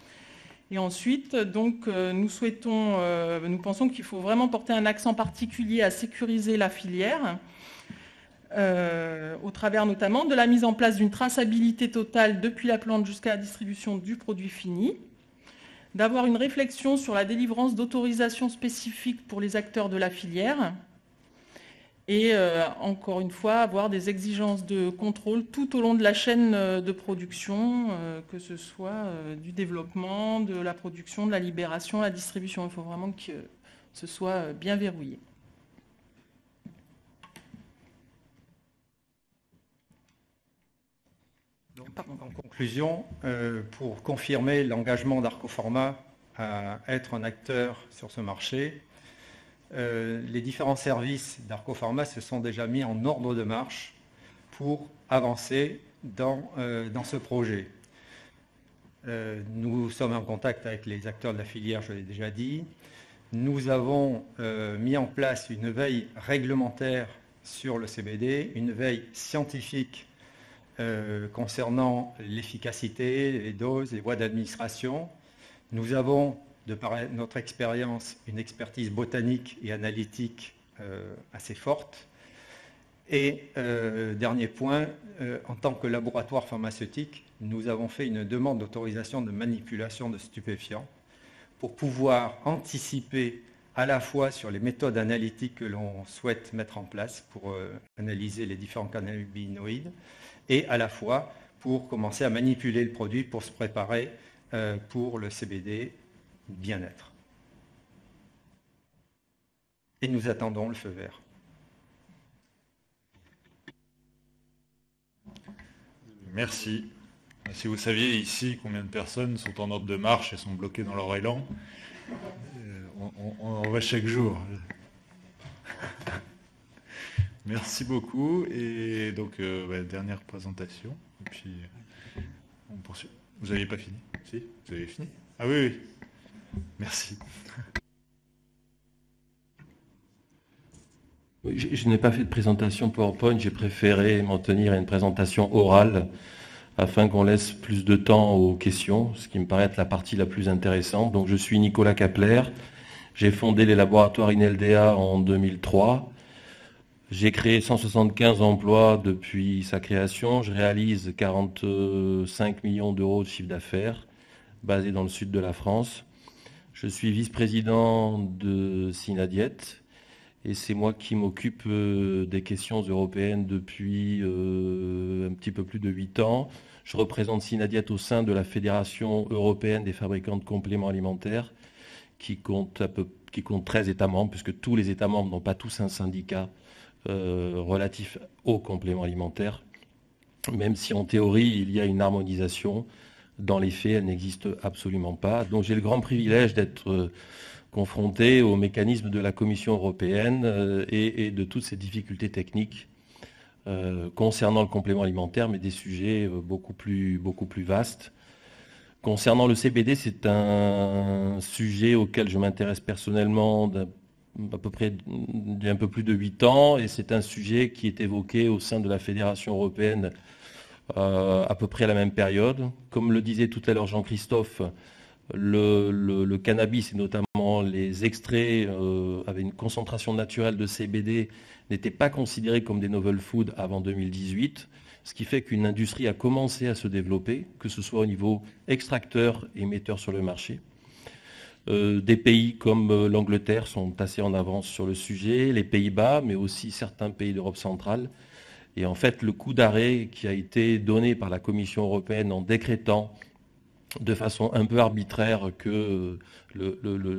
Et ensuite, donc, nous pensons qu'il faut vraiment porter un accent particulier à sécuriser la filière, au travers notamment de la mise en place d'une traçabilité totale depuis la plante jusqu'à la distribution du produit fini, d'avoir une réflexion sur la délivrance d'autorisations spécifiques pour les acteurs de la filière et encore une fois avoir des exigences de contrôle tout au long de la chaîne de production, que ce soit du développement, de la production, de la libération, la distribution. Il faut vraiment que ce soit bien verrouillé. En conclusion, pour confirmer l'engagement d'Arkopharma à être un acteur sur ce marché, les différents services d'Arkopharma se sont déjà mis en ordre de marche pour avancer dans ce projet. Nous sommes en contact avec les acteurs de la filière, je l'ai déjà dit. Nous avons mis en place une veille réglementaire sur le CBD, une veille scientifique concernant l'efficacité, les doses, les voies d'administration. Nous avons, de par notre expérience, une expertise botanique et analytique assez forte. Et dernier point, en tant que laboratoire pharmaceutique, nous avons fait une demande d'autorisation de manipulation de stupéfiants pour pouvoir anticiper à la fois sur les méthodes analytiques que l'on souhaite mettre en place pour analyser les différents cannabinoïdes et à la fois pour commencer à manipuler le produit pour se préparer pour le CBD bien-être. Et nous attendons le feu vert. Merci. Si vous saviez ici combien de personnes sont en ordre de marche et sont bloquées dans leur élan, on en voit chaque jour. Merci beaucoup. Et donc, dernière présentation. Et puis, on poursuit. Vous n'aviez pas fini? Si, vous avez fini? Ah oui, oui. Merci. Je n'ai pas fait de présentation PowerPoint, j'ai préféré m'en tenir à une présentation orale afin qu'on laisse plus de temps aux questions, ce qui me paraît être la partie la plus intéressante. Donc je suis Nicolas Capler, j'ai fondé les laboratoires INELDEA en 2003, j'ai créé 175 emplois depuis sa création, je réalise 45 millions d'euros de chiffre d'affaires basé dans le sud de la France. Je suis vice-président de Synadiet. Et c'est moi qui m'occupe des questions européennes depuis un petit peu plus de 8 ans. Je représente Synadiet au sein de la Fédération européenne des fabricants de compléments alimentaires, qui compte 13 États membres, puisque tous les États membres n'ont pas tous un syndicat relatif aux compléments alimentaires. Même si en théorie, il y a une harmonisation, dans les faits, elle n'existe absolument pas. Donc j'ai le grand privilège d'être... confronté aux mécanismes de la Commission européenne et de toutes ces difficultés techniques concernant le complément alimentaire, mais des sujets beaucoup plus vastes. Concernant le CBD, c'est un sujet auquel je m'intéresse personnellement d'un peu plus de 8 ans, et c'est un sujet qui est évoqué au sein de la Fédération européenne à peu près à la même période. Comme le disait tout à l'heure Jean-Christophe, le cannabis et notamment les extraits avec une concentration naturelle de CBD n'étaient pas considérés comme des novel food avant 2018, ce qui fait qu'une industrie a commencé à se développer, que ce soit au niveau extracteur et metteur sur le marché. Des pays comme l'Angleterre sont assez en avance sur le sujet, les Pays-Bas, mais aussi certains pays d'Europe centrale. Et en fait, le coup d'arrêt qui a été donné par la Commission européenne en décrétant de façon un peu arbitraire que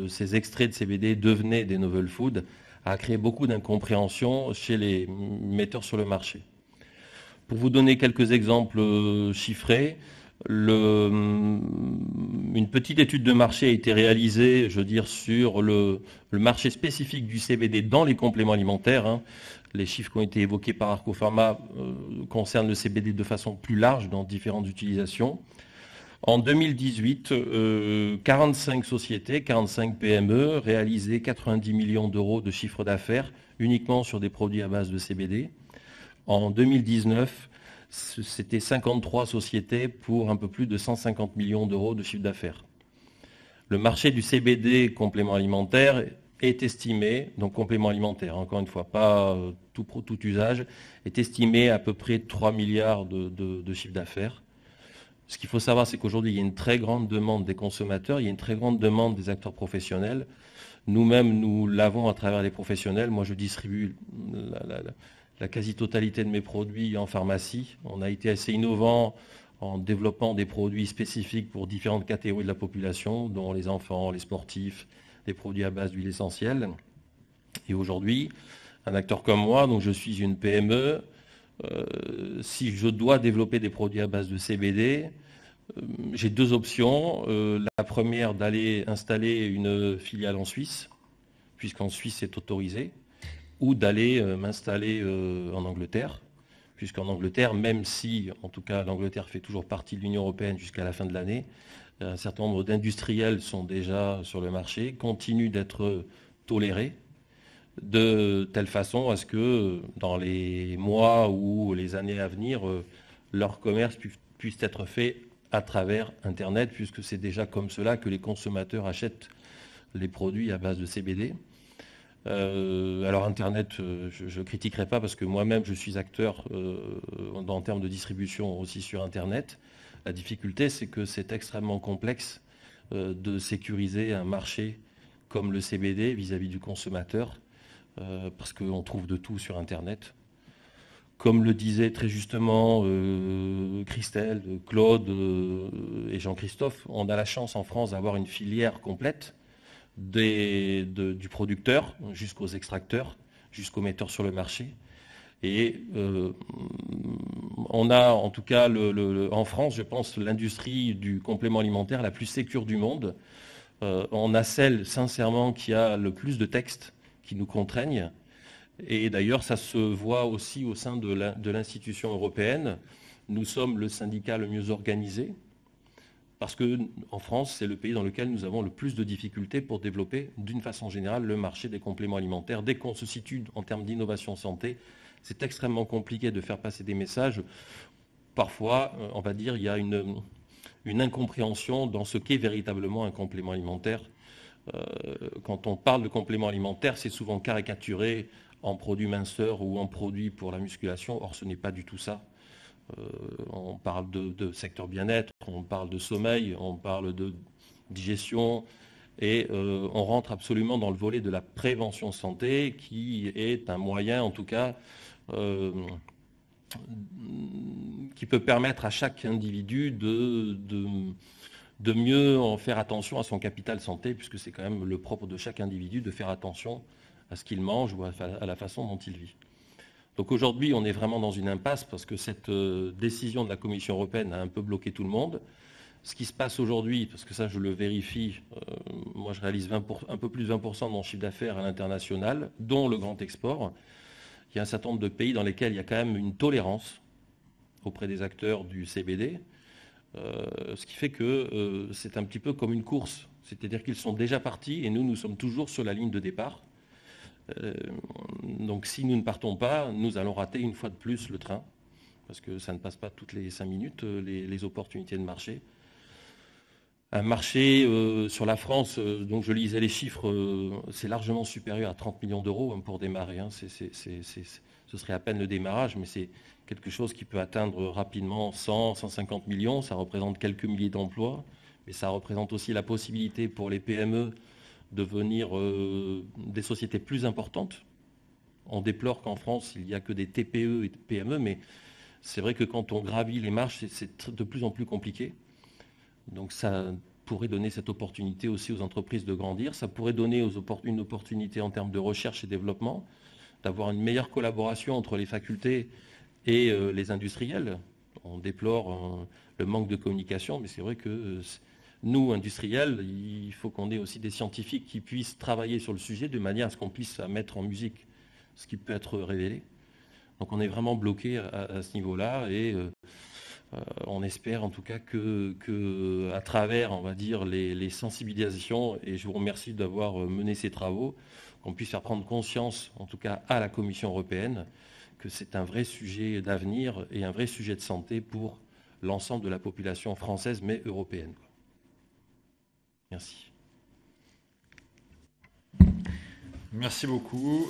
ces extraits de CBD devenaient des novel food, a créé beaucoup d'incompréhension chez les metteurs sur le marché. Pour vous donner quelques exemples chiffrés, une petite étude de marché a été réalisée, je veux dire, sur le marché spécifique du CBD dans les compléments alimentaires, hein. Les chiffres qui ont été évoqués par Arkopharma concernent le CBD de façon plus large dans différentes utilisations. En 2018, 45 sociétés, 45 PME réalisaient 90 millions d'euros de chiffre d'affaires uniquement sur des produits à base de CBD. En 2019, c'était 53 sociétés pour un peu plus de 150 millions d'euros de chiffre d'affaires. Le marché du CBD complément alimentaire est estimé, donc complément alimentaire, encore une fois, pas tout usage, est estimé à peu près 3 milliards de chiffre d'affaires. Ce qu'il faut savoir, c'est qu'aujourd'hui, il y a une très grande demande des consommateurs, il y a une très grande demande des acteurs professionnels. Nous-mêmes, nous l'avons à travers les professionnels. Moi, je distribue la quasi-totalité de mes produits en pharmacie. On a été assez innovant en développant des produits spécifiques pour différentes catégories de la population, dont les enfants, les sportifs, des produits à base d'huile essentielle. Et aujourd'hui, un acteur comme moi, donc je suis une PME, si je dois développer des produits à base de CBD, j'ai deux options. La première, d'aller installer une filiale en Suisse, puisqu'en Suisse c'est autorisé, ou d'aller m'installer en Angleterre, puisqu'en Angleterre, même si, en tout cas, l'Angleterre fait toujours partie de l'Union européenne jusqu'à la fin de l'année, un certain nombre d'industriels sont déjà sur le marché, continuent d'être tolérés, de telle façon à ce que dans les mois ou les années à venir, leur commerce puisse être fait à travers Internet, puisque c'est déjà comme cela que les consommateurs achètent les produits à base de CBD. Alors Internet, je ne critiquerai pas parce que moi-même, je suis acteur en termes de distribution aussi sur Internet. La difficulté, c'est que c'est extrêmement complexe de sécuriser un marché comme le CBD vis-à-vis du consommateur, parce qu'on trouve de tout sur Internet. Comme le disaient très justement Christelle, Claude et Jean-Christophe, on a la chance en France d'avoir une filière complète du producteur jusqu'aux extracteurs, jusqu'aux metteurs sur le marché. Et on a en tout cas en France, je pense, l'industrie du complément alimentaire la plus sécure du monde. On a celle, sincèrement, qui a le plus de textes qui nous contraignent. Et d'ailleurs, ça se voit aussi au sein de l'institution européenne. Nous sommes le syndicat le mieux organisé, parce qu'en France, c'est le pays dans lequel nous avons le plus de difficultés pour développer, d'une façon générale, le marché des compléments alimentaires. Dès qu'on se situe en termes d'innovation santé, c'est extrêmement compliqué de faire passer des messages. Parfois, on va dire, il y a une incompréhension dans ce qu'est véritablement un complément alimentaire. Quand on parle de complément alimentaire, c'est souvent caricaturé en produits minceurs ou en produits pour la musculation. Or, ce n'est pas du tout ça. On parle de secteur bien-être, on parle de sommeil, on parle de digestion. Et on rentre absolument dans le volet de la prévention santé, qui est un moyen, en tout cas, qui peut permettre à chaque individu de mieux en faire attention à son capital santé, puisque c'est quand même le propre de chaque individu de faire attention à ce qu'il mange ou à la façon dont il vit. Donc aujourd'hui, on est vraiment dans une impasse parce que cette décision de la Commission européenne a un peu bloqué tout le monde. Ce qui se passe aujourd'hui, parce que ça je le vérifie, moi je réalise un peu plus de 20% de mon chiffre d'affaires à l'international, dont le grand export. Il y a un certain nombre de pays dans lesquels il y a quand même une tolérance auprès des acteurs du CBD, ce qui fait que c'est un petit peu comme une course. C'est-à-dire qu'ils sont déjà partis et nous sommes toujours sur la ligne de départ. Donc si nous ne partons pas, nous allons rater une fois de plus le train, parce que ça ne passe pas toutes les 5 minutes, les opportunités de marché. Un marché sur la France, donc je lisais les chiffres, c'est largement supérieur à 30 millions d'euros pour démarrer. Hein. Ce serait à peine le démarrage, mais c'est quelque chose qui peut atteindre rapidement 100, 150 millions. Ça représente quelques milliers d'emplois, mais ça représente aussi la possibilité pour les PME de devenir des sociétés plus importantes. On déplore qu'en France, il n'y a que des TPE et des PME, mais c'est vrai que quand on gravit les marches, c'est de plus en plus compliqué. Donc ça pourrait donner cette opportunité aussi aux entreprises de grandir. Ça pourrait donner une opportunité en termes de recherche et développement, d'avoir une meilleure collaboration entre les facultés et les industriels. On déplore le manque de communication, mais c'est vrai que nous, industriels, il faut qu'on ait aussi des scientifiques qui puissent travailler sur le sujet de manière à ce qu'on puisse mettre en musique ce qui peut être révélé. Donc on est vraiment bloqué à ce niveau-là et... on espère en tout cas que à travers, on va dire, les sensibilisations, et je vous remercie d'avoir mené ces travaux, qu'on puisse faire prendre conscience, en tout cas à la Commission européenne, que c'est un vrai sujet d'avenir et un vrai sujet de santé pour l'ensemble de la population française, mais européenne. Merci. Merci beaucoup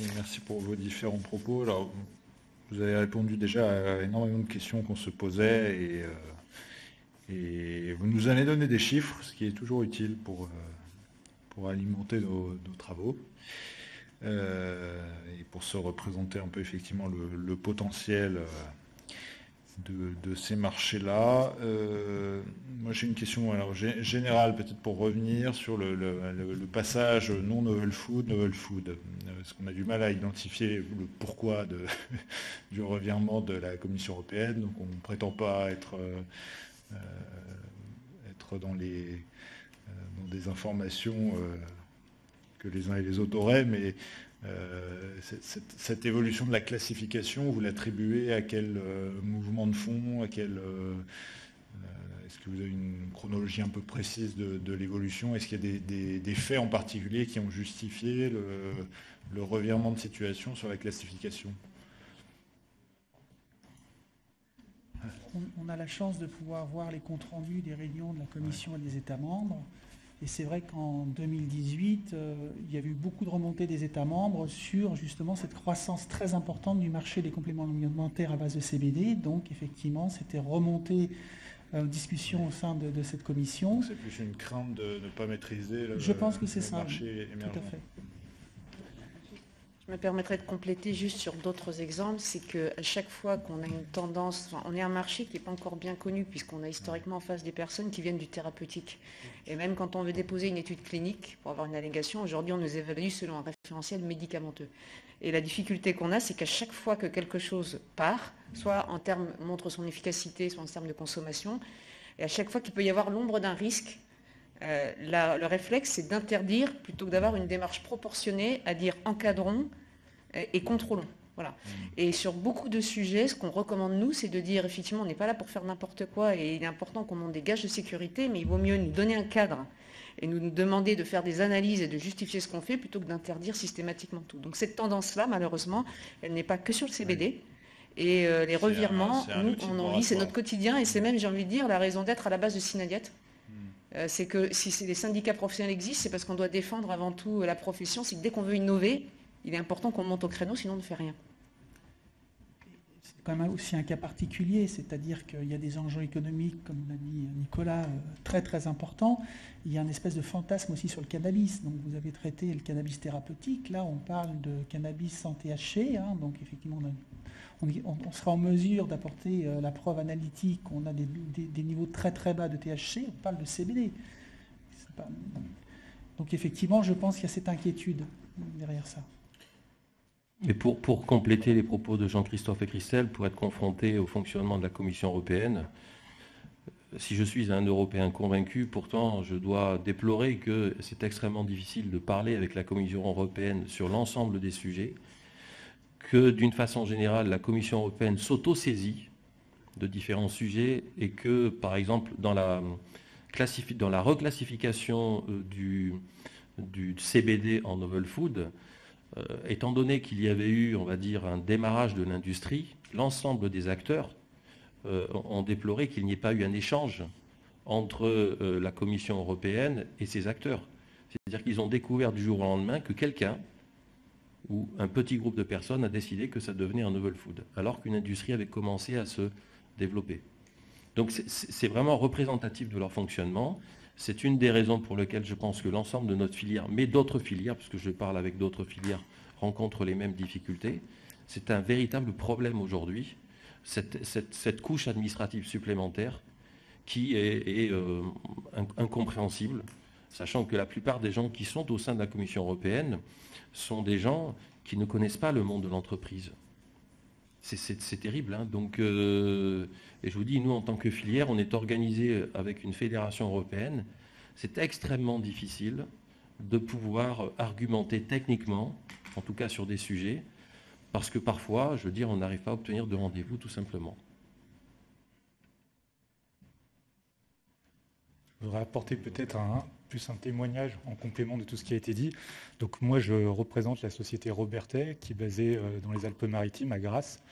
et merci pour vos différents propos. Alors, vous avez répondu déjà à énormément de questions qu'on se posait et vous nous avez donné des chiffres, ce qui est toujours utile pour alimenter nos travaux et pour se représenter un peu effectivement le potentiel de ces marchés-là. Moi j'ai une question alors, générale peut-être pour revenir sur le passage non novel food. Parce qu'on a du mal à identifier le pourquoi du revirement de la Commission européenne. Donc on ne prétend pas être dans des informations que les uns et les autres auraient, mais cette évolution de la classification, vous l'attribuez à quel mouvement de fond, à quel... Est-ce que vous avez une chronologie un peu précise de l'évolution? Est-ce qu'il y a des faits en particulier qui ont justifié le revirement de situation sur la classification? On a la chance de pouvoir voir les comptes rendus des réunions de la Commission et des États membres. Et c'est vrai qu'en 2018, il y a eu beaucoup de remontées des États membres sur justement cette croissance très importante du marché des compléments alimentaires à base de CBD. Donc effectivement, c'était remonté discussion au sein de cette commission. C'est plus une crainte de ne pas maîtriser le, je pense que c'est ça, marché émergent. Tout à fait. Je me permettrai de compléter juste sur d'autres exemples, c'est qu'à chaque fois qu'on a une tendance, enfin, on est un marché qui n'est pas encore bien connu, puisqu'on a historiquement en face des personnes qui viennent du thérapeutique. Et même quand on veut déposer une étude clinique pour avoir une allégation, aujourd'hui on nous évalue selon un référentiel médicamenteux. Et la difficulté qu'on a, c'est qu'à chaque fois que quelque chose part, soit en termes, montre son efficacité, soit en termes de consommation, et à chaque fois qu'il peut y avoir l'ombre d'un risque, le réflexe, c'est d'interdire plutôt que d'avoir une démarche proportionnée à dire encadrons et contrôlons. Voilà. Et sur beaucoup de sujets, ce qu'on recommande, nous, c'est de dire, effectivement, on n'est pas là pour faire n'importe quoi et il est important qu'on monte des gages de sécurité, mais il vaut mieux nous donner un cadre et nous demander de faire des analyses et de justifier ce qu'on fait plutôt que d'interdire systématiquement tout. Donc cette tendance-là, malheureusement, elle n'est pas que sur le CBD. Et les revirements, nous, on en vit, c'est notre quotidien et c'est même, j'ai envie de dire, la raison d'être à la base de Synadiet. C'est que si les syndicats professionnels existent, c'est parce qu'on doit défendre avant tout la profession. C'est que dès qu'on veut innover, il est important qu'on monte au créneau, sinon on ne fait rien. C'est quand même aussi un cas particulier, c'est-à-dire qu'il y a des enjeux économiques, comme l'a dit Nicolas, très très importants. Il y a une espèce de fantasme aussi sur le cannabis. Donc vous avez traité le cannabis thérapeutique, là on parle de cannabis sans THC, hein, donc effectivement on sera en mesure d'apporter la preuve analytique, on a des niveaux très très bas de THC, on parle de CBD. Donc effectivement je pense qu'il y a cette inquiétude derrière ça. Et pour compléter les propos de Jean-Christophe et Christelle, pour être confronté au fonctionnement de la Commission européenne, si je suis un Européen convaincu, pourtant je dois déplorer que c'est extrêmement difficile de parler avec la Commission européenne sur l'ensemble des sujets, que d'une façon générale la Commission européenne s'auto-saisit de différents sujets et que par exemple dans la reclassification du CBD en novel food, étant donné qu'il y avait eu, on va dire, un démarrage de l'industrie, l'ensemble des acteurs ont déploré qu'il n'y ait pas eu un échange entre la Commission européenne et ses acteurs. C'est-à-dire qu'ils ont découvert du jour au lendemain que quelqu'un ou un petit groupe de personnes a décidé que ça devenait un novel food, alors qu'une industrie avait commencé à se développer. Donc c'est vraiment représentatif de leur fonctionnement. C'est une des raisons pour lesquelles je pense que l'ensemble de notre filière, mais d'autres filières, puisque je parle avec d'autres filières, rencontrent les mêmes difficultés. C'est un véritable problème aujourd'hui, cette couche administrative supplémentaire qui est incompréhensible, sachant que la plupart des gens qui sont au sein de la Commission européenne sont des gens qui ne connaissent pas le monde de l'entreprise. C'est terrible, hein. Donc, et je vous dis, nous, en tant que filière, on est organisé avec une fédération européenne. C'est extrêmement difficile de pouvoir argumenter techniquement, en tout cas sur des sujets, parce que parfois, je veux dire, on n'arrive pas à obtenir de rendez-vous, tout simplement. Je voudrais apporter peut-être plus un témoignage en complément de tout ce qui a été dit. Donc moi, je représente la société Robertet, qui est basée dans les Alpes-Maritimes, à Grasse,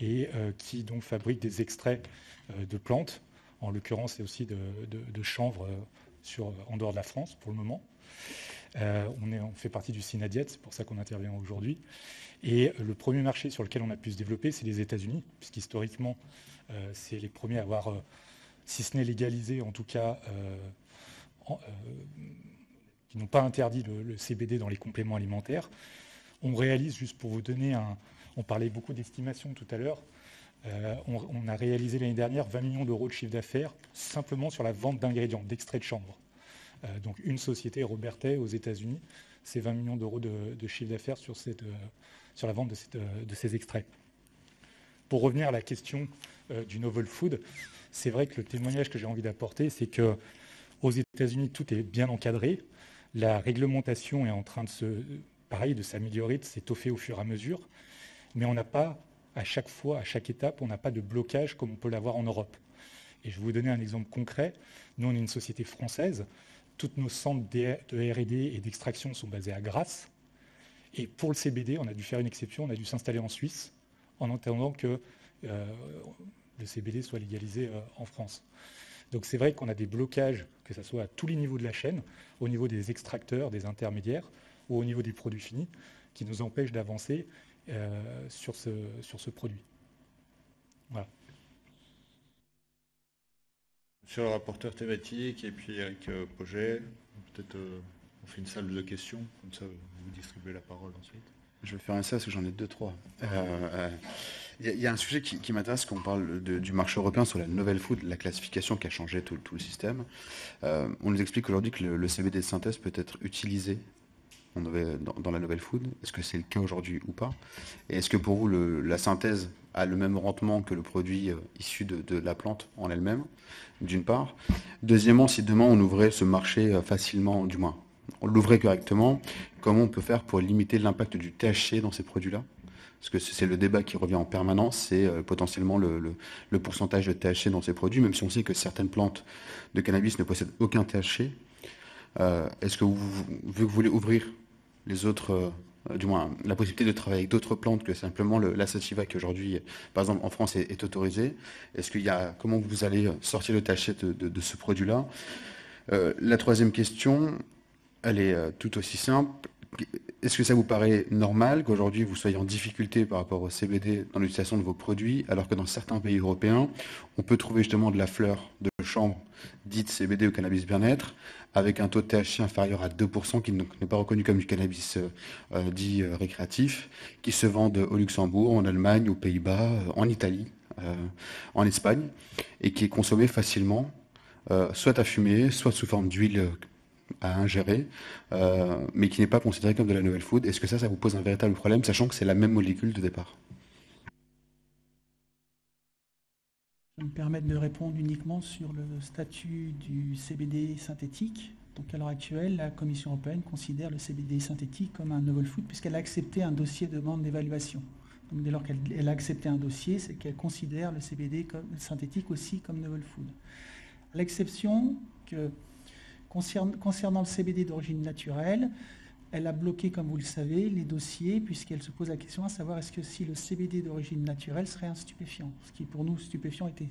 et qui donc fabrique des extraits de plantes, en l'occurrence, et aussi de chanvre en dehors de la France, pour le moment. On fait partie du Synadiet, c'est pour ça qu'on intervient aujourd'hui. Et le premier marché sur lequel on a pu se développer, c'est les États-Unis, puisqu'historiquement, c'est les premiers à avoir, si ce n'est légalisé, en tout cas... qui n'ont pas interdit le CBD dans les compléments alimentaires. On réalise, juste pour vous donner on parlait beaucoup d'estimation tout à l'heure, on a réalisé l'année dernière 20 millions d'euros de chiffre d'affaires simplement sur la vente d'ingrédients, d'extraits de chanvre. Donc une société, Robertet, aux États-Unis, c'est 20 millions d'euros de chiffre d'affaires sur la vente de ces extraits. Pour revenir à la question du novel food, c'est vrai que le témoignage que j'ai envie d'apporter, c'est que aux États-Unis, tout est bien encadré. La réglementation est en train de s'améliorer, de s'étoffer au fur et à mesure, mais on n'a pas, à chaque fois, à chaque étape, on n'a pas de blocage comme on peut l'avoir en Europe. Et je vais vous donner un exemple concret. Nous, on est une société française. Toutes nos centres de R&D et d'extraction sont basés à Grasse. Et pour le CBD, on a dû faire une exception. On a dû s'installer en Suisse en attendant que le CBD soit légalisé en France. Donc c'est vrai qu'on a des blocages, que ce soit à tous les niveaux de la chaîne, au niveau des extracteurs, des intermédiaires ou au niveau des produits finis, qui nous empêchent d'avancer sur ce produit. Voilà. Monsieur le rapporteur thématique, et puis avec Poget, peut-être on fait une salle de questions, comme ça vous distribuez la parole ensuite. Je vais faire un ça parce que j'en ai deux, trois. Il y a un sujet qui m'intéresse quand on parle du marché européen sur la novel food, la classification qui a changé tout le système. On nous explique aujourd'hui que le CBD de synthèse peut être utilisé dans la novel food. Est-ce que c'est le cas aujourd'hui ou pas? Et est-ce que pour vous, la synthèse a le même rendement que le produit issu de la plante en elle-même, d'une part? Deuxièmement, si demain on ouvrait ce marché facilement, du moins, on l'ouvrait correctement, comment on peut faire pour limiter l'impact du THC dans ces produits-là? Parce que c'est le débat qui revient en permanence, c'est potentiellement le pourcentage de THC dans ces produits, même si on sait que certaines plantes de cannabis ne possèdent aucun THC. Est-ce que vu que vous voulez ouvrir les autres, du moins la possibilité de travailler avec d'autres plantes que simplement la sativa qui aujourd'hui, par exemple en France, est autorisée, est-ce qu'il y a, comment vous allez sortir le THC de ce produit-là? La troisième question, elle est tout aussi simple. Est-ce que ça vous paraît normal qu'aujourd'hui vous soyez en difficulté par rapport au CBD dans l'utilisation de vos produits, alors que dans certains pays européens, on peut trouver justement de la fleur de chambre dite CBD ou cannabis bien-être, avec un taux de THC inférieur à 2%, qui n'est pas reconnu comme du cannabis dit récréatif, qui se vendent au Luxembourg, en Allemagne, aux Pays-Bas, en Italie, en Espagne, et qui est consommé facilement, soit à fumer, soit sous forme d'huile à ingérer, mais qui n'est pas considéré comme de la novel food. Est-ce que ça vous pose un véritable problème, sachant que c'est la même molécule de départ? Je vais me permettre de répondre uniquement sur le statut du CBD synthétique. Donc à l'heure actuelle, la Commission européenne considère le CBD synthétique comme un novel food, puisqu'elle a accepté un dossier de demande d'évaluation. Donc dès lors qu'elle a accepté un dossier, c'est qu'elle considère le CBD synthétique aussi comme novel food. À l'exception que concernant le CBD d'origine naturelle, elle a bloqué, comme vous le savez, les dossiers, puisqu'elle se pose la question à savoir est-ce que si le CBD d'origine naturelle serait un stupéfiant, ce qui pour nous stupéfiant était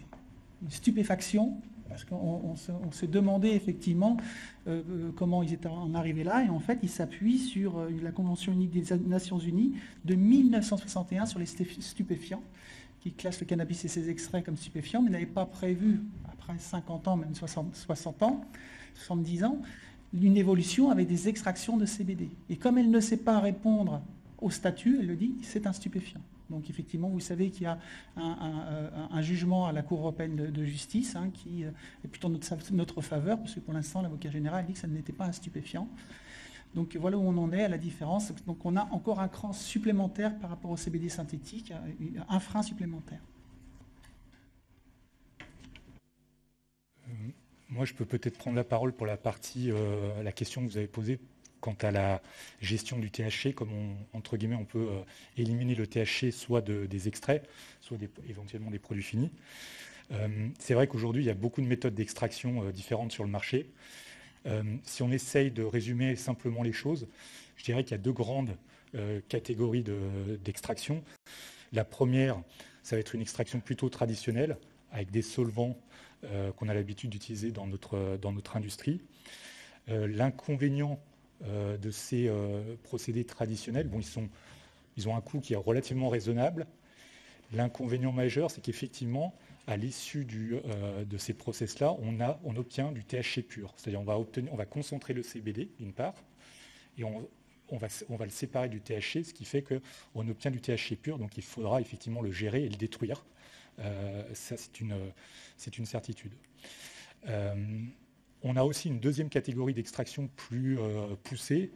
une stupéfaction, parce qu'on se demandait effectivement comment ils étaient en arrivés là, et en fait ils s'appuient sur la Convention unique des Nations Unies de 1961 sur les stupéfiants, qui classe le cannabis et ses extraits comme stupéfiants, mais n'avait pas prévu, après 50 ans, même 70 ans, une évolution avec des extractions de CBD. Et comme elle ne sait pas répondre au statut, elle le dit, c'est un stupéfiant. Donc effectivement, vous savez qu'il y a un jugement à la Cour européenne de justice qui est plutôt notre faveur, parce que pour l'instant, l'avocat général dit que ça n'était pas un stupéfiant. Donc voilà où on en est à la différence. Donc on a encore un cran supplémentaire par rapport au CBD synthétique, un frein supplémentaire. Moi, je peux peut-être prendre la parole pour la partie, la question que vous avez posée quant à la gestion du THC, comme entre guillemets, on peut éliminer le THC soit des extraits, soit éventuellement des produits finis. C'est vrai qu'aujourd'hui, il y a beaucoup de méthodes d'extraction différentes sur le marché. Si on essaye de résumer simplement les choses, je dirais qu'il y a deux grandes catégories d'extraction. La première, ça va être une extraction plutôt traditionnelle, avec des solvants qu'on a l'habitude d'utiliser dans notre industrie. L'inconvénient de ces procédés traditionnels, bon, ils ont un coût qui est relativement raisonnable. L'inconvénient majeur, c'est qu'effectivement, à l'issue de ces process-là, on obtient du THC pur. C'est-à-dire on va concentrer le CBD, d'une part, et on va le séparer du THC, ce qui fait qu'on obtient du THC pur, donc il faudra effectivement le gérer et le détruire. Ça, c'est une certitude. On a aussi une deuxième catégorie d'extraction plus poussée,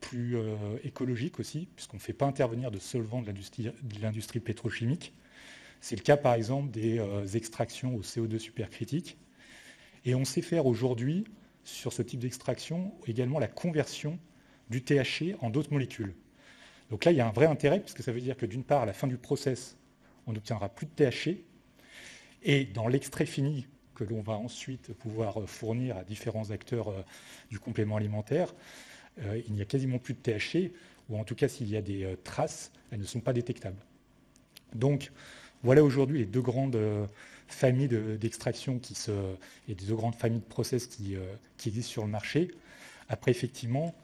plus écologique aussi, puisqu'on ne fait pas intervenir de solvants de l'industrie pétrochimique. C'est le cas, par exemple, des extractions au CO2 supercritique. Et on sait faire aujourd'hui sur ce type d'extraction, également la conversion du THC en d'autres molécules. Donc là, il y a un vrai intérêt, puisque ça veut dire que d'une part, à la fin du process, on n'obtiendra plus de THC, et dans l'extrait fini que l'on va ensuite pouvoir fournir à différents acteurs du complément alimentaire, il n'y a quasiment plus de THC, ou en tout cas, s'il y a des traces, elles ne sont pas détectables. Donc, voilà aujourd'hui les deux grandes familles d'extraction et les deux grandes familles de process qui existent sur le marché. Après, effectivement,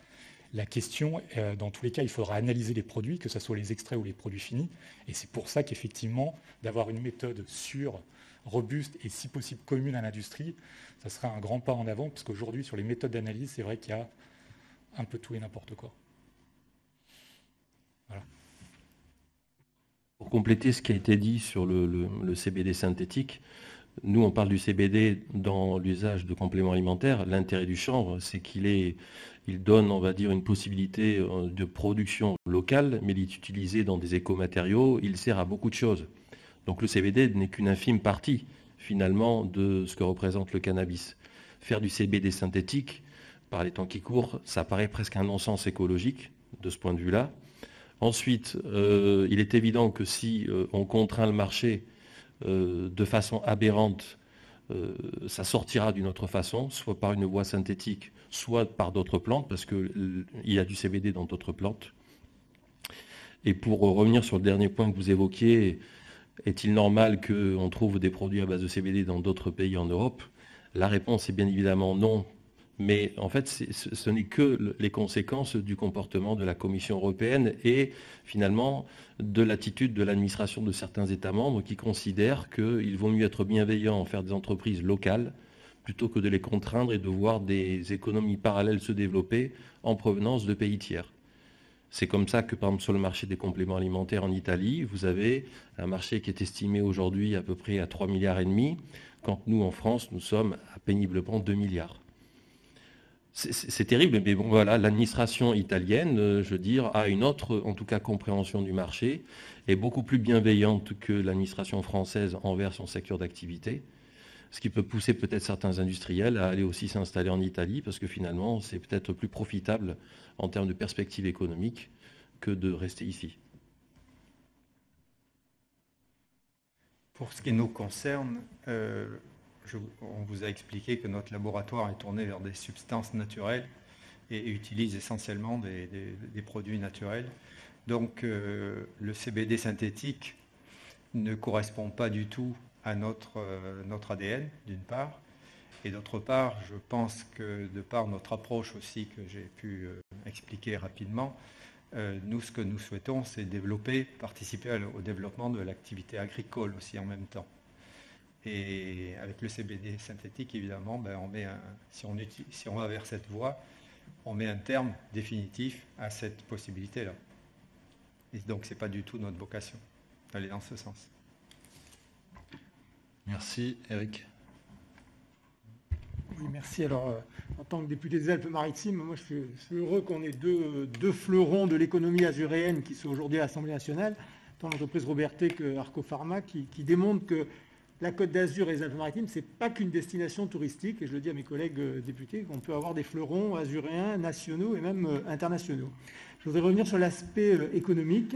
la question, dans tous les cas, il faudra analyser les produits, que ce soit les extraits ou les produits finis. Et c'est pour ça qu'effectivement, d'avoir une méthode sûre, robuste et si possible commune à l'industrie, ça sera un grand pas en avant, parce qu'aujourd'hui, sur les méthodes d'analyse, c'est vrai qu'il y a un peu tout et n'importe quoi. Voilà. Pour compléter ce qui a été dit sur le CBD synthétique, nous, on parle du CBD dans l'usage de compléments alimentaires. L'intérêt du chanvre, c'est qu'il donne, on va dire, une possibilité de production locale, mais il est utilisé dans des écomatériaux. Il sert à beaucoup de choses. Donc le CBD n'est qu'une infime partie, finalement, de ce que représente le cannabis. Faire du CBD synthétique, par les temps qui courent, ça paraît presque un non-sens écologique, de ce point de vue-là. Ensuite, il est évident que si on contraint le marché de façon aberrante, ça sortira d'une autre façon, soit par une voie synthétique, soit par d'autres plantes, parce qu'il y a du CBD dans d'autres plantes. Et pour revenir sur le dernier point que vous évoquiez, est-il normal qu'on trouve des produits à base de CBD dans d'autres pays en Europe? La réponse est bien évidemment non. Mais en fait, ce n'est que les conséquences du comportement de la Commission européenne et finalement de l'attitude de l'administration de certains États membres qui considèrent qu'il vaut mieux être bienveillant, en faire des entreprises locales, plutôt que de les contraindre et de voir des économies parallèles se développer en provenance de pays tiers. C'est comme ça que, par exemple, sur le marché des compléments alimentaires en Italie, vous avez un marché qui est estimé aujourd'hui à peu près à 3,5 milliards, quand nous, en France, nous sommes à péniblement 2 milliards. C'est terrible, mais bon, voilà, l'administration italienne, je veux dire, a une autre, en tout cas, compréhension du marché, est beaucoup plus bienveillante que l'administration française envers son secteur d'activité, ce qui peut pousser peut-être certains industriels à aller aussi s'installer en Italie, parce que finalement, c'est peut-être plus profitable en termes de perspectives économiques que de rester ici. Pour ce qui nous concerne, on vous a expliqué que notre laboratoire est tourné vers des substances naturelles et utilise essentiellement des produits naturels. Donc le CBD synthétique ne correspond pas du tout à notre ADN, d'une part. Et d'autre part, je pense que de par notre approche aussi que j'ai pu expliquer rapidement, nous, ce que nous souhaitons, c'est développer, participer au développement de l'activité agricole aussi en même temps. Et avec le CBD synthétique, évidemment, si on va vers cette voie, on met un terme définitif à cette possibilité-là. Et donc, ce n'est pas du tout notre vocation d'aller dans ce sens. Merci. Eric. Oui, merci. Alors, en tant que député des Alpes-Maritimes, moi, je suis heureux qu'on ait deux fleurons de l'économie azuréenne qui sont aujourd'hui à l'Assemblée nationale, tant l'entreprise Robertet que Arkopharma, qui démontrent que la Côte d'Azur et les Alpes-Maritimes, ce n'est pas qu'une destination touristique, et je le dis à mes collègues députés, qu'on peut avoir des fleurons azuréens, nationaux et même internationaux. Je voudrais revenir sur l'aspect économique.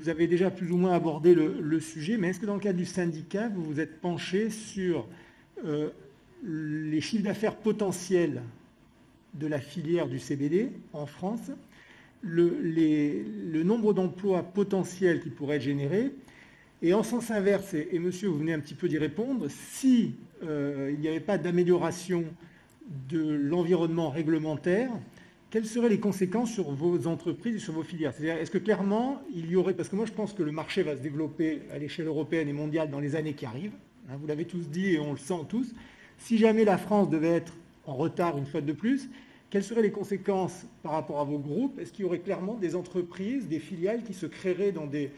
Vous avez déjà plus ou moins abordé le sujet, mais est-ce que dans le cadre du syndicat, vous vous êtes penché sur les chiffres d'affaires potentiels de la filière du CBD en France, le nombre d'emplois potentiels qui pourraient être générés? Et en sens inverse, et monsieur, vous venez un petit peu d'y répondre, si il n'y avait pas d'amélioration de l'environnement réglementaire, quelles seraient les conséquences sur vos entreprises et sur vos filières? C'est-à-dire, est-ce que clairement, il y aurait... Parce que moi, je pense que le marché va se développer à l'échelle européenne et mondiale dans les années qui arrivent. Hein, vous l'avez tous dit et on le sent tous. Si jamais la France devait être en retard une fois de plus, quelles seraient les conséquences par rapport à vos groupes? Est-ce qu'il y aurait clairement des entreprises, des filiales qui se créeraient dans des...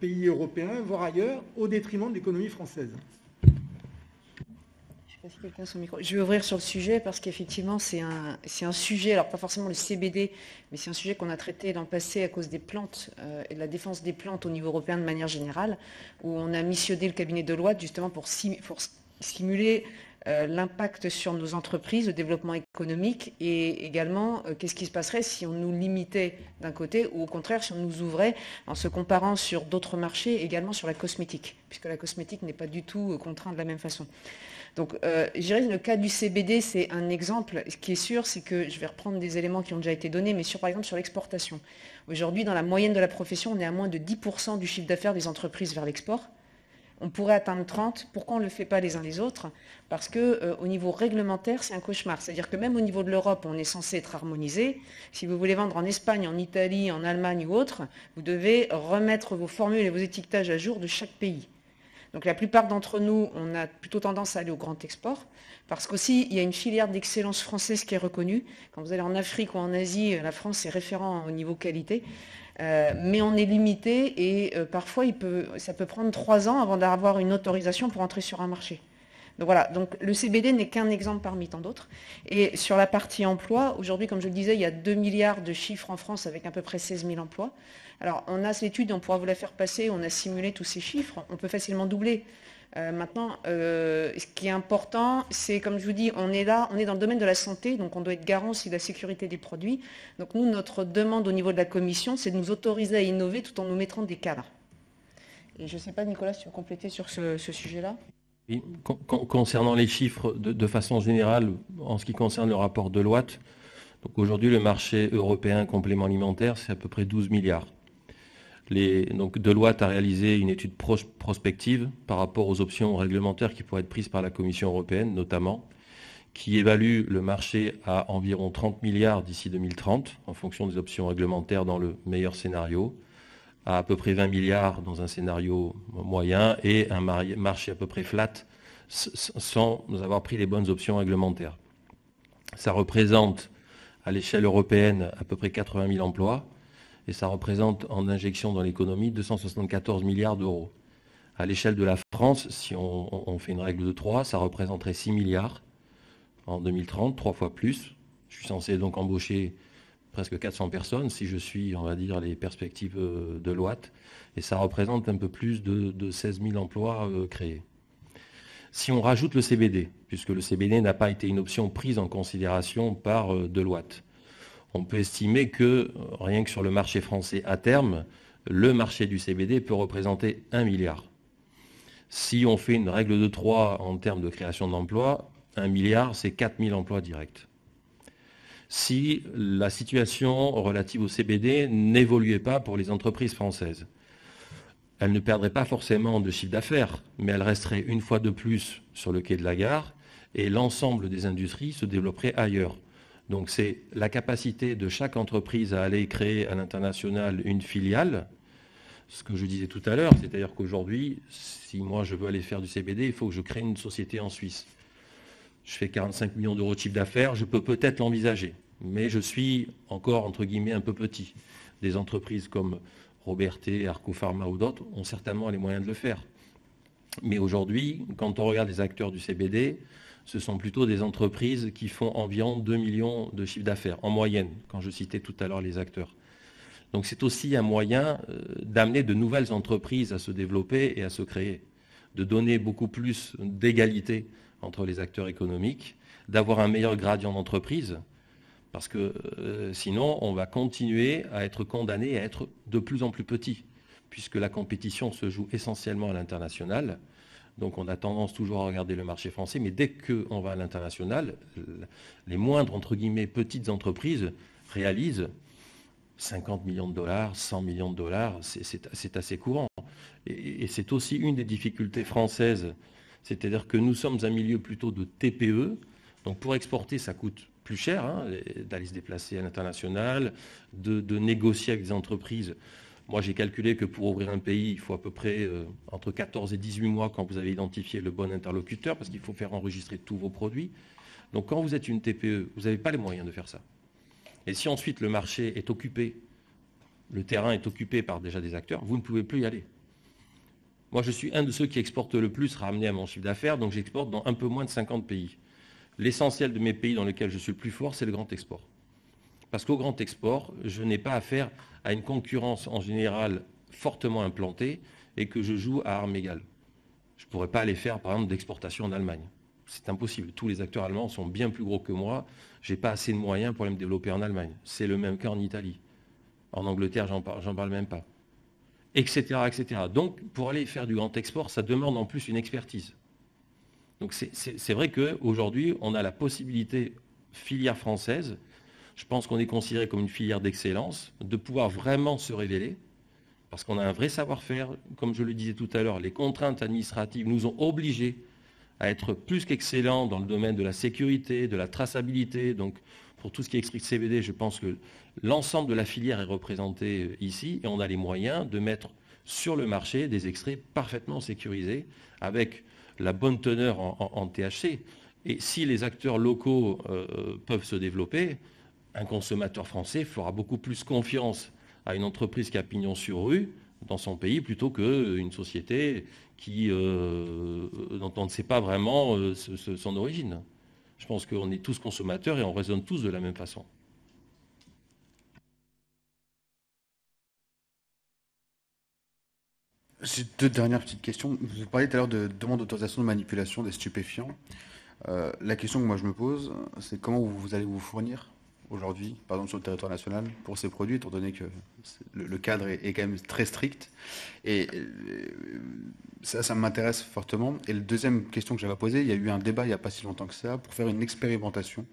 pays européens, voire ailleurs, au détriment de l'économie française. Je ne sais pas si quelqu'un a son micro. Je vais ouvrir sur le sujet parce qu'effectivement, c'est un sujet, alors pas forcément le CBD, mais c'est un sujet qu'on a traité dans le passé à cause des plantes et de la défense des plantes au niveau européen de manière générale, où on a missionné le cabinet Deloitte justement pour stimuler l'impact sur nos entreprises, le développement économique et également qu'est-ce qui se passerait si on nous limitait d'un côté ou au contraire si on nous ouvrait en se comparant sur d'autres marchés, également sur la cosmétique, puisque la cosmétique n'est pas du tout contrainte de la même façon. Donc je dirais que le cas du CBD, c'est un exemple. Ce qui est sûr, c'est que je vais reprendre des éléments qui ont déjà été donnés, mais sur, par exemple sur l'exportation. Aujourd'hui, dans la moyenne de la profession, on est à moins de 10% du chiffre d'affaires des entreprises vers l'export. On pourrait atteindre 30. Pourquoi on ne le fait pas les uns les autres? Parce qu'au niveau réglementaire, c'est un cauchemar. C'est-à-dire que même au niveau de l'Europe, on est censé être harmonisé. Si vous voulez vendre en Espagne, en Italie, en Allemagne ou autre, vous devez remettre vos formules et vos étiquetages à jour de chaque pays. Donc la plupart d'entre nous, on a plutôt tendance à aller au grand export, parce qu'aussi il y a une filière d'excellence française qui est reconnue. Quand vous allez en Afrique ou en Asie, la France est référent au niveau qualité, mais on est limité et parfois ça peut prendre 3 ans avant d'avoir une autorisation pour entrer sur un marché. Donc voilà, donc le CBD n'est qu'un exemple parmi tant d'autres. Et sur la partie emploi, aujourd'hui, comme je le disais, il y a 2 milliards de chiffres en France avec à peu près 16 000 emplois. Alors on a cette étude, on pourra vous la faire passer, on a simulé tous ces chiffres, on peut facilement doubler. Maintenant, ce qui est important, c'est comme je vous dis, on est dans le domaine de la santé, donc on doit être garant aussi de la sécurité des produits. Donc nous, notre demande au niveau de la Commission, c'est de nous autoriser à innover tout en nous mettant des cadres. Et je ne sais pas, Nicolas, si tu veux compléter sur ce sujet-là. Oui, concernant les chiffres de façon générale, en ce qui concerne le rapport Deloitte, aujourd'hui le marché européen complément alimentaire, c'est à peu près 12 milliards. Donc Deloitte a réalisé une étude prospective par rapport aux options réglementaires qui pourraient être prises par la Commission européenne notamment, qui évalue le marché à environ 30 milliards d'ici 2030 en fonction des options réglementaires dans le meilleur scénario, à peu près 20 milliards dans un scénario moyen et un marché à peu près flat sans avoir pris les bonnes options réglementaires. Ça représente à l'échelle européenne à peu près 80 000 emplois. Et ça représente en injection dans l'économie 274 milliards d'euros. À l'échelle de la France, si on fait une règle de 3, ça représenterait 6 milliards en 2030, 3 fois plus. Je suis censé donc embaucher presque 400 personnes si je suis, on va dire, les perspectives de Deloitte. Et ça représente un peu plus de 16 000 emplois créés. Si on rajoute le CBD, puisque le CBD n'a pas été une option prise en considération par Deloitte, on peut estimer que, rien que sur le marché français à terme, le marché du CBD peut représenter 1 milliard. Si on fait une règle de 3 en termes de création d'emplois, 1 milliard, c'est 4000 emplois directs. Si la situation relative au CBD n'évoluait pas pour les entreprises françaises, elles ne perdraient pas forcément de chiffre d'affaires, mais elles resteraient une fois de plus sur le quai de la gare et l'ensemble des industries se développerait ailleurs. Donc c'est la capacité de chaque entreprise à aller créer à l'international une filiale, ce que je disais tout à l'heure, c'est-à-dire qu'aujourd'hui, si moi je veux aller faire du CBD, il faut que je crée une société en Suisse. Je fais 45 millions d'euros de chiffre d'affaires, je peux peut-être l'envisager, mais je suis encore, entre guillemets, un peu petit. Des entreprises comme Robertet, Arkopharma ou d'autres ont certainement les moyens de le faire. Mais aujourd'hui, quand on regarde les acteurs du CBD, ce sont plutôt des entreprises qui font environ 2 millions de chiffre d'affaires, en moyenne, quand je citais tout à l'heure les acteurs. Donc c'est aussi un moyen d'amener de nouvelles entreprises à se développer et à se créer, de donner beaucoup plus d'égalité entre les acteurs économiques, d'avoir un meilleur gradient d'entreprise, parce que sinon on va continuer à être condamné à être de plus en plus petit, puisque la compétition se joue essentiellement à l'international. Donc on a tendance toujours à regarder le marché français, mais dès qu'on va à l'international, les moindres, entre guillemets, petites entreprises réalisent 50 millions de dollars, 100 millions de dollars, c'est assez courant. Et c'est aussi une des difficultés françaises, c'est-à-dire que nous sommes un milieu plutôt de TPE, donc pour exporter ça coûte plus cher, hein, d'aller se déplacer à l'international, de négocier avec des entreprises. Moi, j'ai calculé que pour ouvrir un pays, il faut à peu près entre 14 et 18 mois quand vous avez identifié le bon interlocuteur, parce qu'il faut faire enregistrer tous vos produits. Donc quand vous êtes une TPE, vous n'avez pas les moyens de faire ça. Et si ensuite le marché est occupé, le terrain est occupé par déjà des acteurs, vous ne pouvez plus y aller. Moi, je suis un de ceux qui exporte le plus ramené à mon chiffre d'affaires, donc j'exporte dans un peu moins de 50 pays. L'essentiel de mes pays dans lesquels je suis le plus fort, c'est le grand export. Parce qu'au grand export, je n'ai pas affaire à une concurrence en général fortement implantée et que je joue à armes égales. Je ne pourrais pas aller faire, par exemple, d'exportation en Allemagne. c'est impossible. Tous les acteurs allemands sont bien plus gros que moi. Je n'ai pas assez de moyens pour aller me développer en Allemagne. C'est le même cas en Italie. En Angleterre, j'en parle même pas. Etc., etc. Donc, pour aller faire du grand export, ça demande en plus une expertise. Donc, c'est vrai qu'aujourd'hui, on a la possibilité, filière française, je pense qu'on est considéré comme une filière d'excellence, de pouvoir vraiment se révéler, parce qu'on a un vrai savoir-faire. Comme je le disais tout à l'heure, les contraintes administratives nous ont obligés à être plus qu'excellents dans le domaine de la sécurité, de la traçabilité. Donc, pour tout ce qui est extrait de CBD, je pense que l'ensemble de la filière est représentée ici, et on a les moyens de mettre sur le marché des extraits parfaitement sécurisés, avec la bonne teneur en THC. Et si les acteurs locaux peuvent se développer, un consommateur français fera beaucoup plus confiance à une entreprise qui a pignon sur rue dans son pays, plutôt qu'une société dont on ne sait pas vraiment son origine. Je pense qu'on est tous consommateurs et on raisonne tous de la même façon. J'ai deux dernières petites questions. Vous parliez tout à l'heure de demande d'autorisation de manipulation des stupéfiants. La question que moi je me pose, c'est comment vous allez vous fournir aujourd'hui, par exemple sur le territoire national, pour ces produits, étant donné que le cadre est quand même très strict. Et ça m'intéresse fortement. Et la deuxième question que j'avais posée, il y a eu un débat il n'y a pas si longtemps que ça, pour faire une expérimentation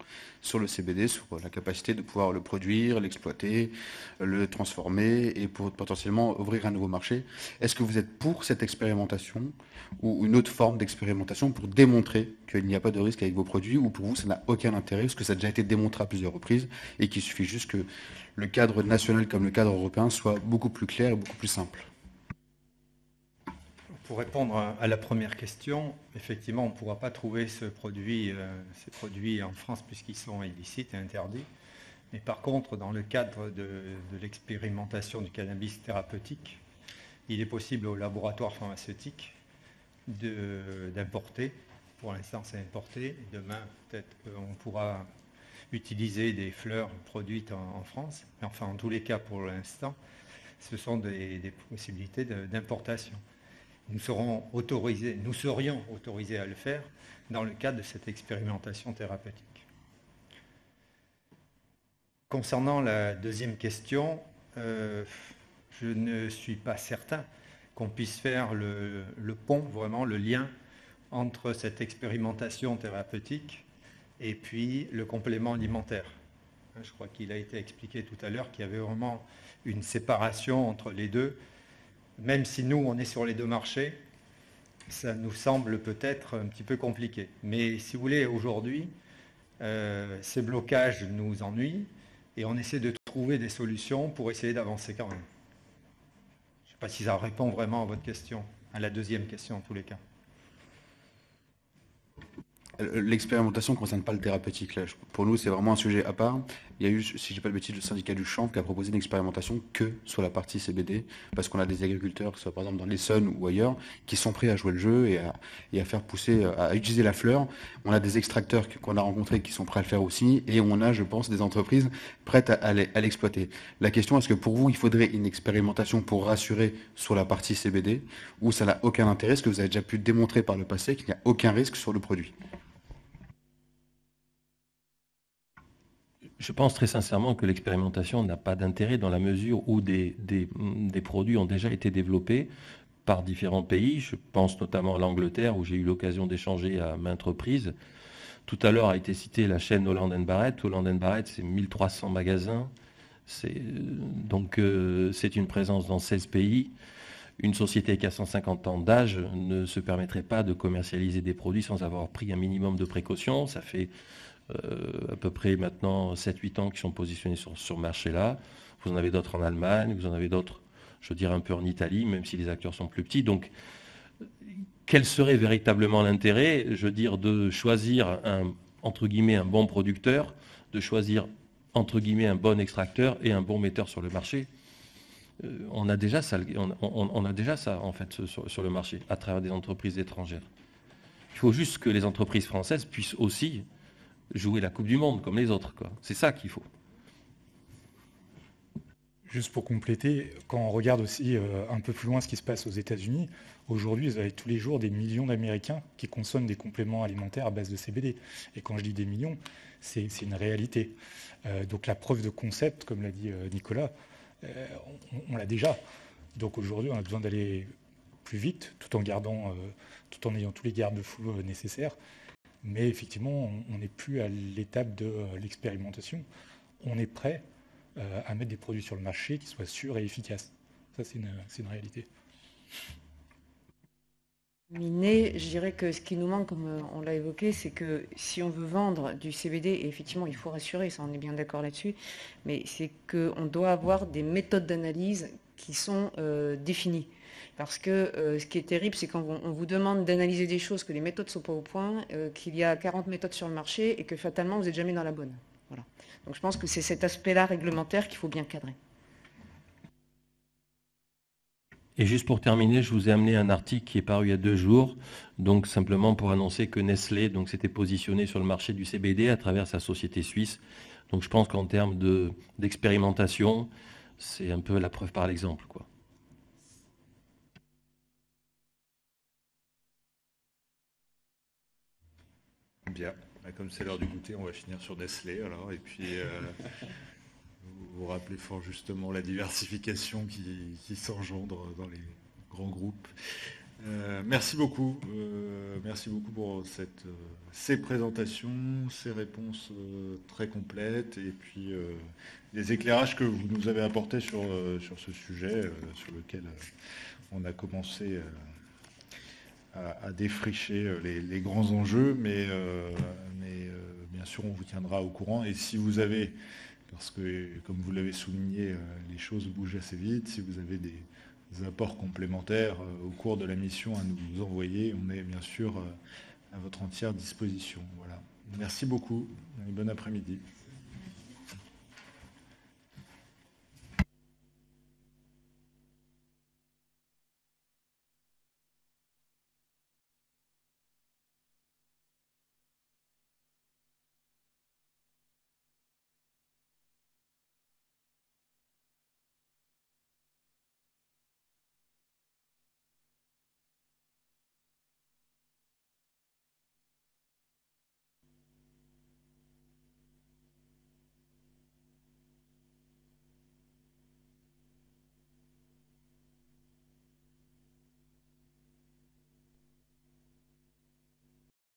sur le CBD, sur la capacité de pouvoir le produire, l'exploiter, le transformer, et pour potentiellement ouvrir un nouveau marché. Est-ce que vous êtes pour cette expérimentation, ou une autre forme d'expérimentation pour démontrer qu'il n'y a pas de risque avec vos produits, ou pour vous ça n'a aucun intérêt, parce que ça a déjà été démontré à plusieurs reprises, et qu'il suffit juste que le cadre national comme le cadre européen soit beaucoup plus clair et beaucoup plus simple? Pour répondre à la première question, effectivement, on ne pourra pas trouver ces produits en France puisqu'ils sont illicites et interdits. Mais par contre, dans le cadre de l'expérimentation du cannabis thérapeutique, il est possible aux laboratoires pharmaceutiques d'importer. Pour l'instant, c'est importé. Demain, peut-être qu'on pourra utiliser des fleurs produites en France. Mais enfin, en tous les cas, pour l'instant, ce sont des possibilités d'importation. Nous serions autorisés à le faire dans le cadre de cette expérimentation thérapeutique. Concernant la deuxième question, je ne suis pas certain qu'on puisse faire le pont, vraiment le lien entre cette expérimentation thérapeutique et puis le complément alimentaire. Je crois qu'il a été expliqué tout à l'heure qu'il y avait vraiment une séparation entre les deux. Même si nous, on est sur les deux marchés, ça nous semble peut-être un petit peu compliqué. Mais si vous voulez, aujourd'hui, ces blocages nous ennuient et on essaie de trouver des solutions pour essayer d'avancer quand même. Je ne sais pas si ça répond vraiment à votre question, à la deuxième question en tous les cas. L'expérimentation ne concerne pas le thérapeutique. Là. Pour nous, c'est vraiment un sujet à part. Il y a eu, si je n'ai pas le bêtise, le syndicat du chanvre qui a proposé une expérimentation que sur la partie CBD, parce qu'on a des agriculteurs, que ce soit par exemple dans l'Essonne ou ailleurs, qui sont prêts à jouer le jeu et à faire pousser, à utiliser la fleur. On a des extracteurs qu'on a rencontrés qui sont prêts à le faire aussi, et on a, je pense, des entreprises prêtes à l'exploiter. La question, est-ce que pour vous, il faudrait une expérimentation pour rassurer sur la partie CBD, ou ça n'a aucun intérêt, ce que vous avez déjà pu démontrer par le passé, qu'il n'y a aucun risque sur le produit? Je pense très sincèrement que l'expérimentation n'a pas d'intérêt dans la mesure où des produits ont déjà été développés par différents pays. Je pense notamment à l'Angleterre où j'ai eu l'occasion d'échanger à maintes reprises. Tout à l'heure a été citée la chaîne Holland & Barrett. Holland & Barrett, c'est 1300 magasins. C'est une présence dans 16 pays. Une société qui a 150 ans d'âge ne se permettrait pas de commercialiser des produits sans avoir pris un minimum de précautions. Ça fait à peu près maintenant 7-8 ans qui sont positionnés sur ce marché-là. Vous en avez d'autres en Allemagne, vous en avez d'autres, je dirais, un peu en Italie, même si les acteurs sont plus petits. Donc, quel serait véritablement l'intérêt, je veux dire, de choisir entre guillemets, un bon producteur, de choisir, entre guillemets, un bon extracteur et un bon metteur sur le marché? On a déjà ça, en fait, sur le marché, à travers des entreprises étrangères. Il faut juste que les entreprises françaises puissent aussi jouer la Coupe du Monde comme les autres, quoi. C'est ça qu'il faut. Juste pour compléter, quand on regarde aussi un peu plus loin ce qui se passe aux États-Unis, aujourd'hui, vous avez tous les jours des millions d'Américains qui consomment des compléments alimentaires à base de CBD. Et quand je dis des millions, c'est une réalité. Donc la preuve de concept, comme l'a dit Nicolas, on l'a déjà. Donc aujourd'hui, on a besoin d'aller plus vite, tout en ayant tous les garde-fous nécessaires. Mais effectivement, on n'est plus à l'étape de l'expérimentation. On est prêt à mettre des produits sur le marché qui soient sûrs et efficaces. Ça, c'est une réalité. Miné, je dirais que ce qui nous manque, comme on l'a évoqué, c'est que si on veut vendre du CBD, et effectivement, il faut rassurer, ça, on est bien d'accord là-dessus, mais c'est qu'on doit avoir des méthodes d'analyse qui sont définies. Parce que ce qui est terrible, c'est quand on vous demande d'analyser des choses, que les méthodes ne sont pas au point, qu'il y a 40 méthodes sur le marché et que fatalement, vous n'êtes jamais dans la bonne. Voilà. Donc je pense que c'est cet aspect-là réglementaire qu'il faut bien cadrer. Et juste pour terminer, je vous ai amené un article qui est paru il y a 2 jours, donc simplement pour annoncer que Nestlé s'était positionné sur le marché du CBD à travers sa société suisse. Donc je pense qu'en termes d'expérimentation, c'est un peu la preuve par l'exemple, quoi. Bien. Comme c'est l'heure du goûter, on va finir sur Nestlé, alors, et puis vous vous rappelez fort justement la diversification qui s'engendre dans les grands groupes. Merci beaucoup pour ces présentations, ces réponses très complètes, et puis les éclairages que vous nous avez apportés sur ce sujet, sur lequel on a commencé... à défricher les grands enjeux, mais bien sûr, on vous tiendra au courant. Et si vous avez, parce que comme vous l'avez souligné, les choses bougent assez vite, si vous avez des apports complémentaires au cours de la mission à nous envoyer, on est bien sûr à votre entière disposition. Voilà. Merci beaucoup et bon après-midi.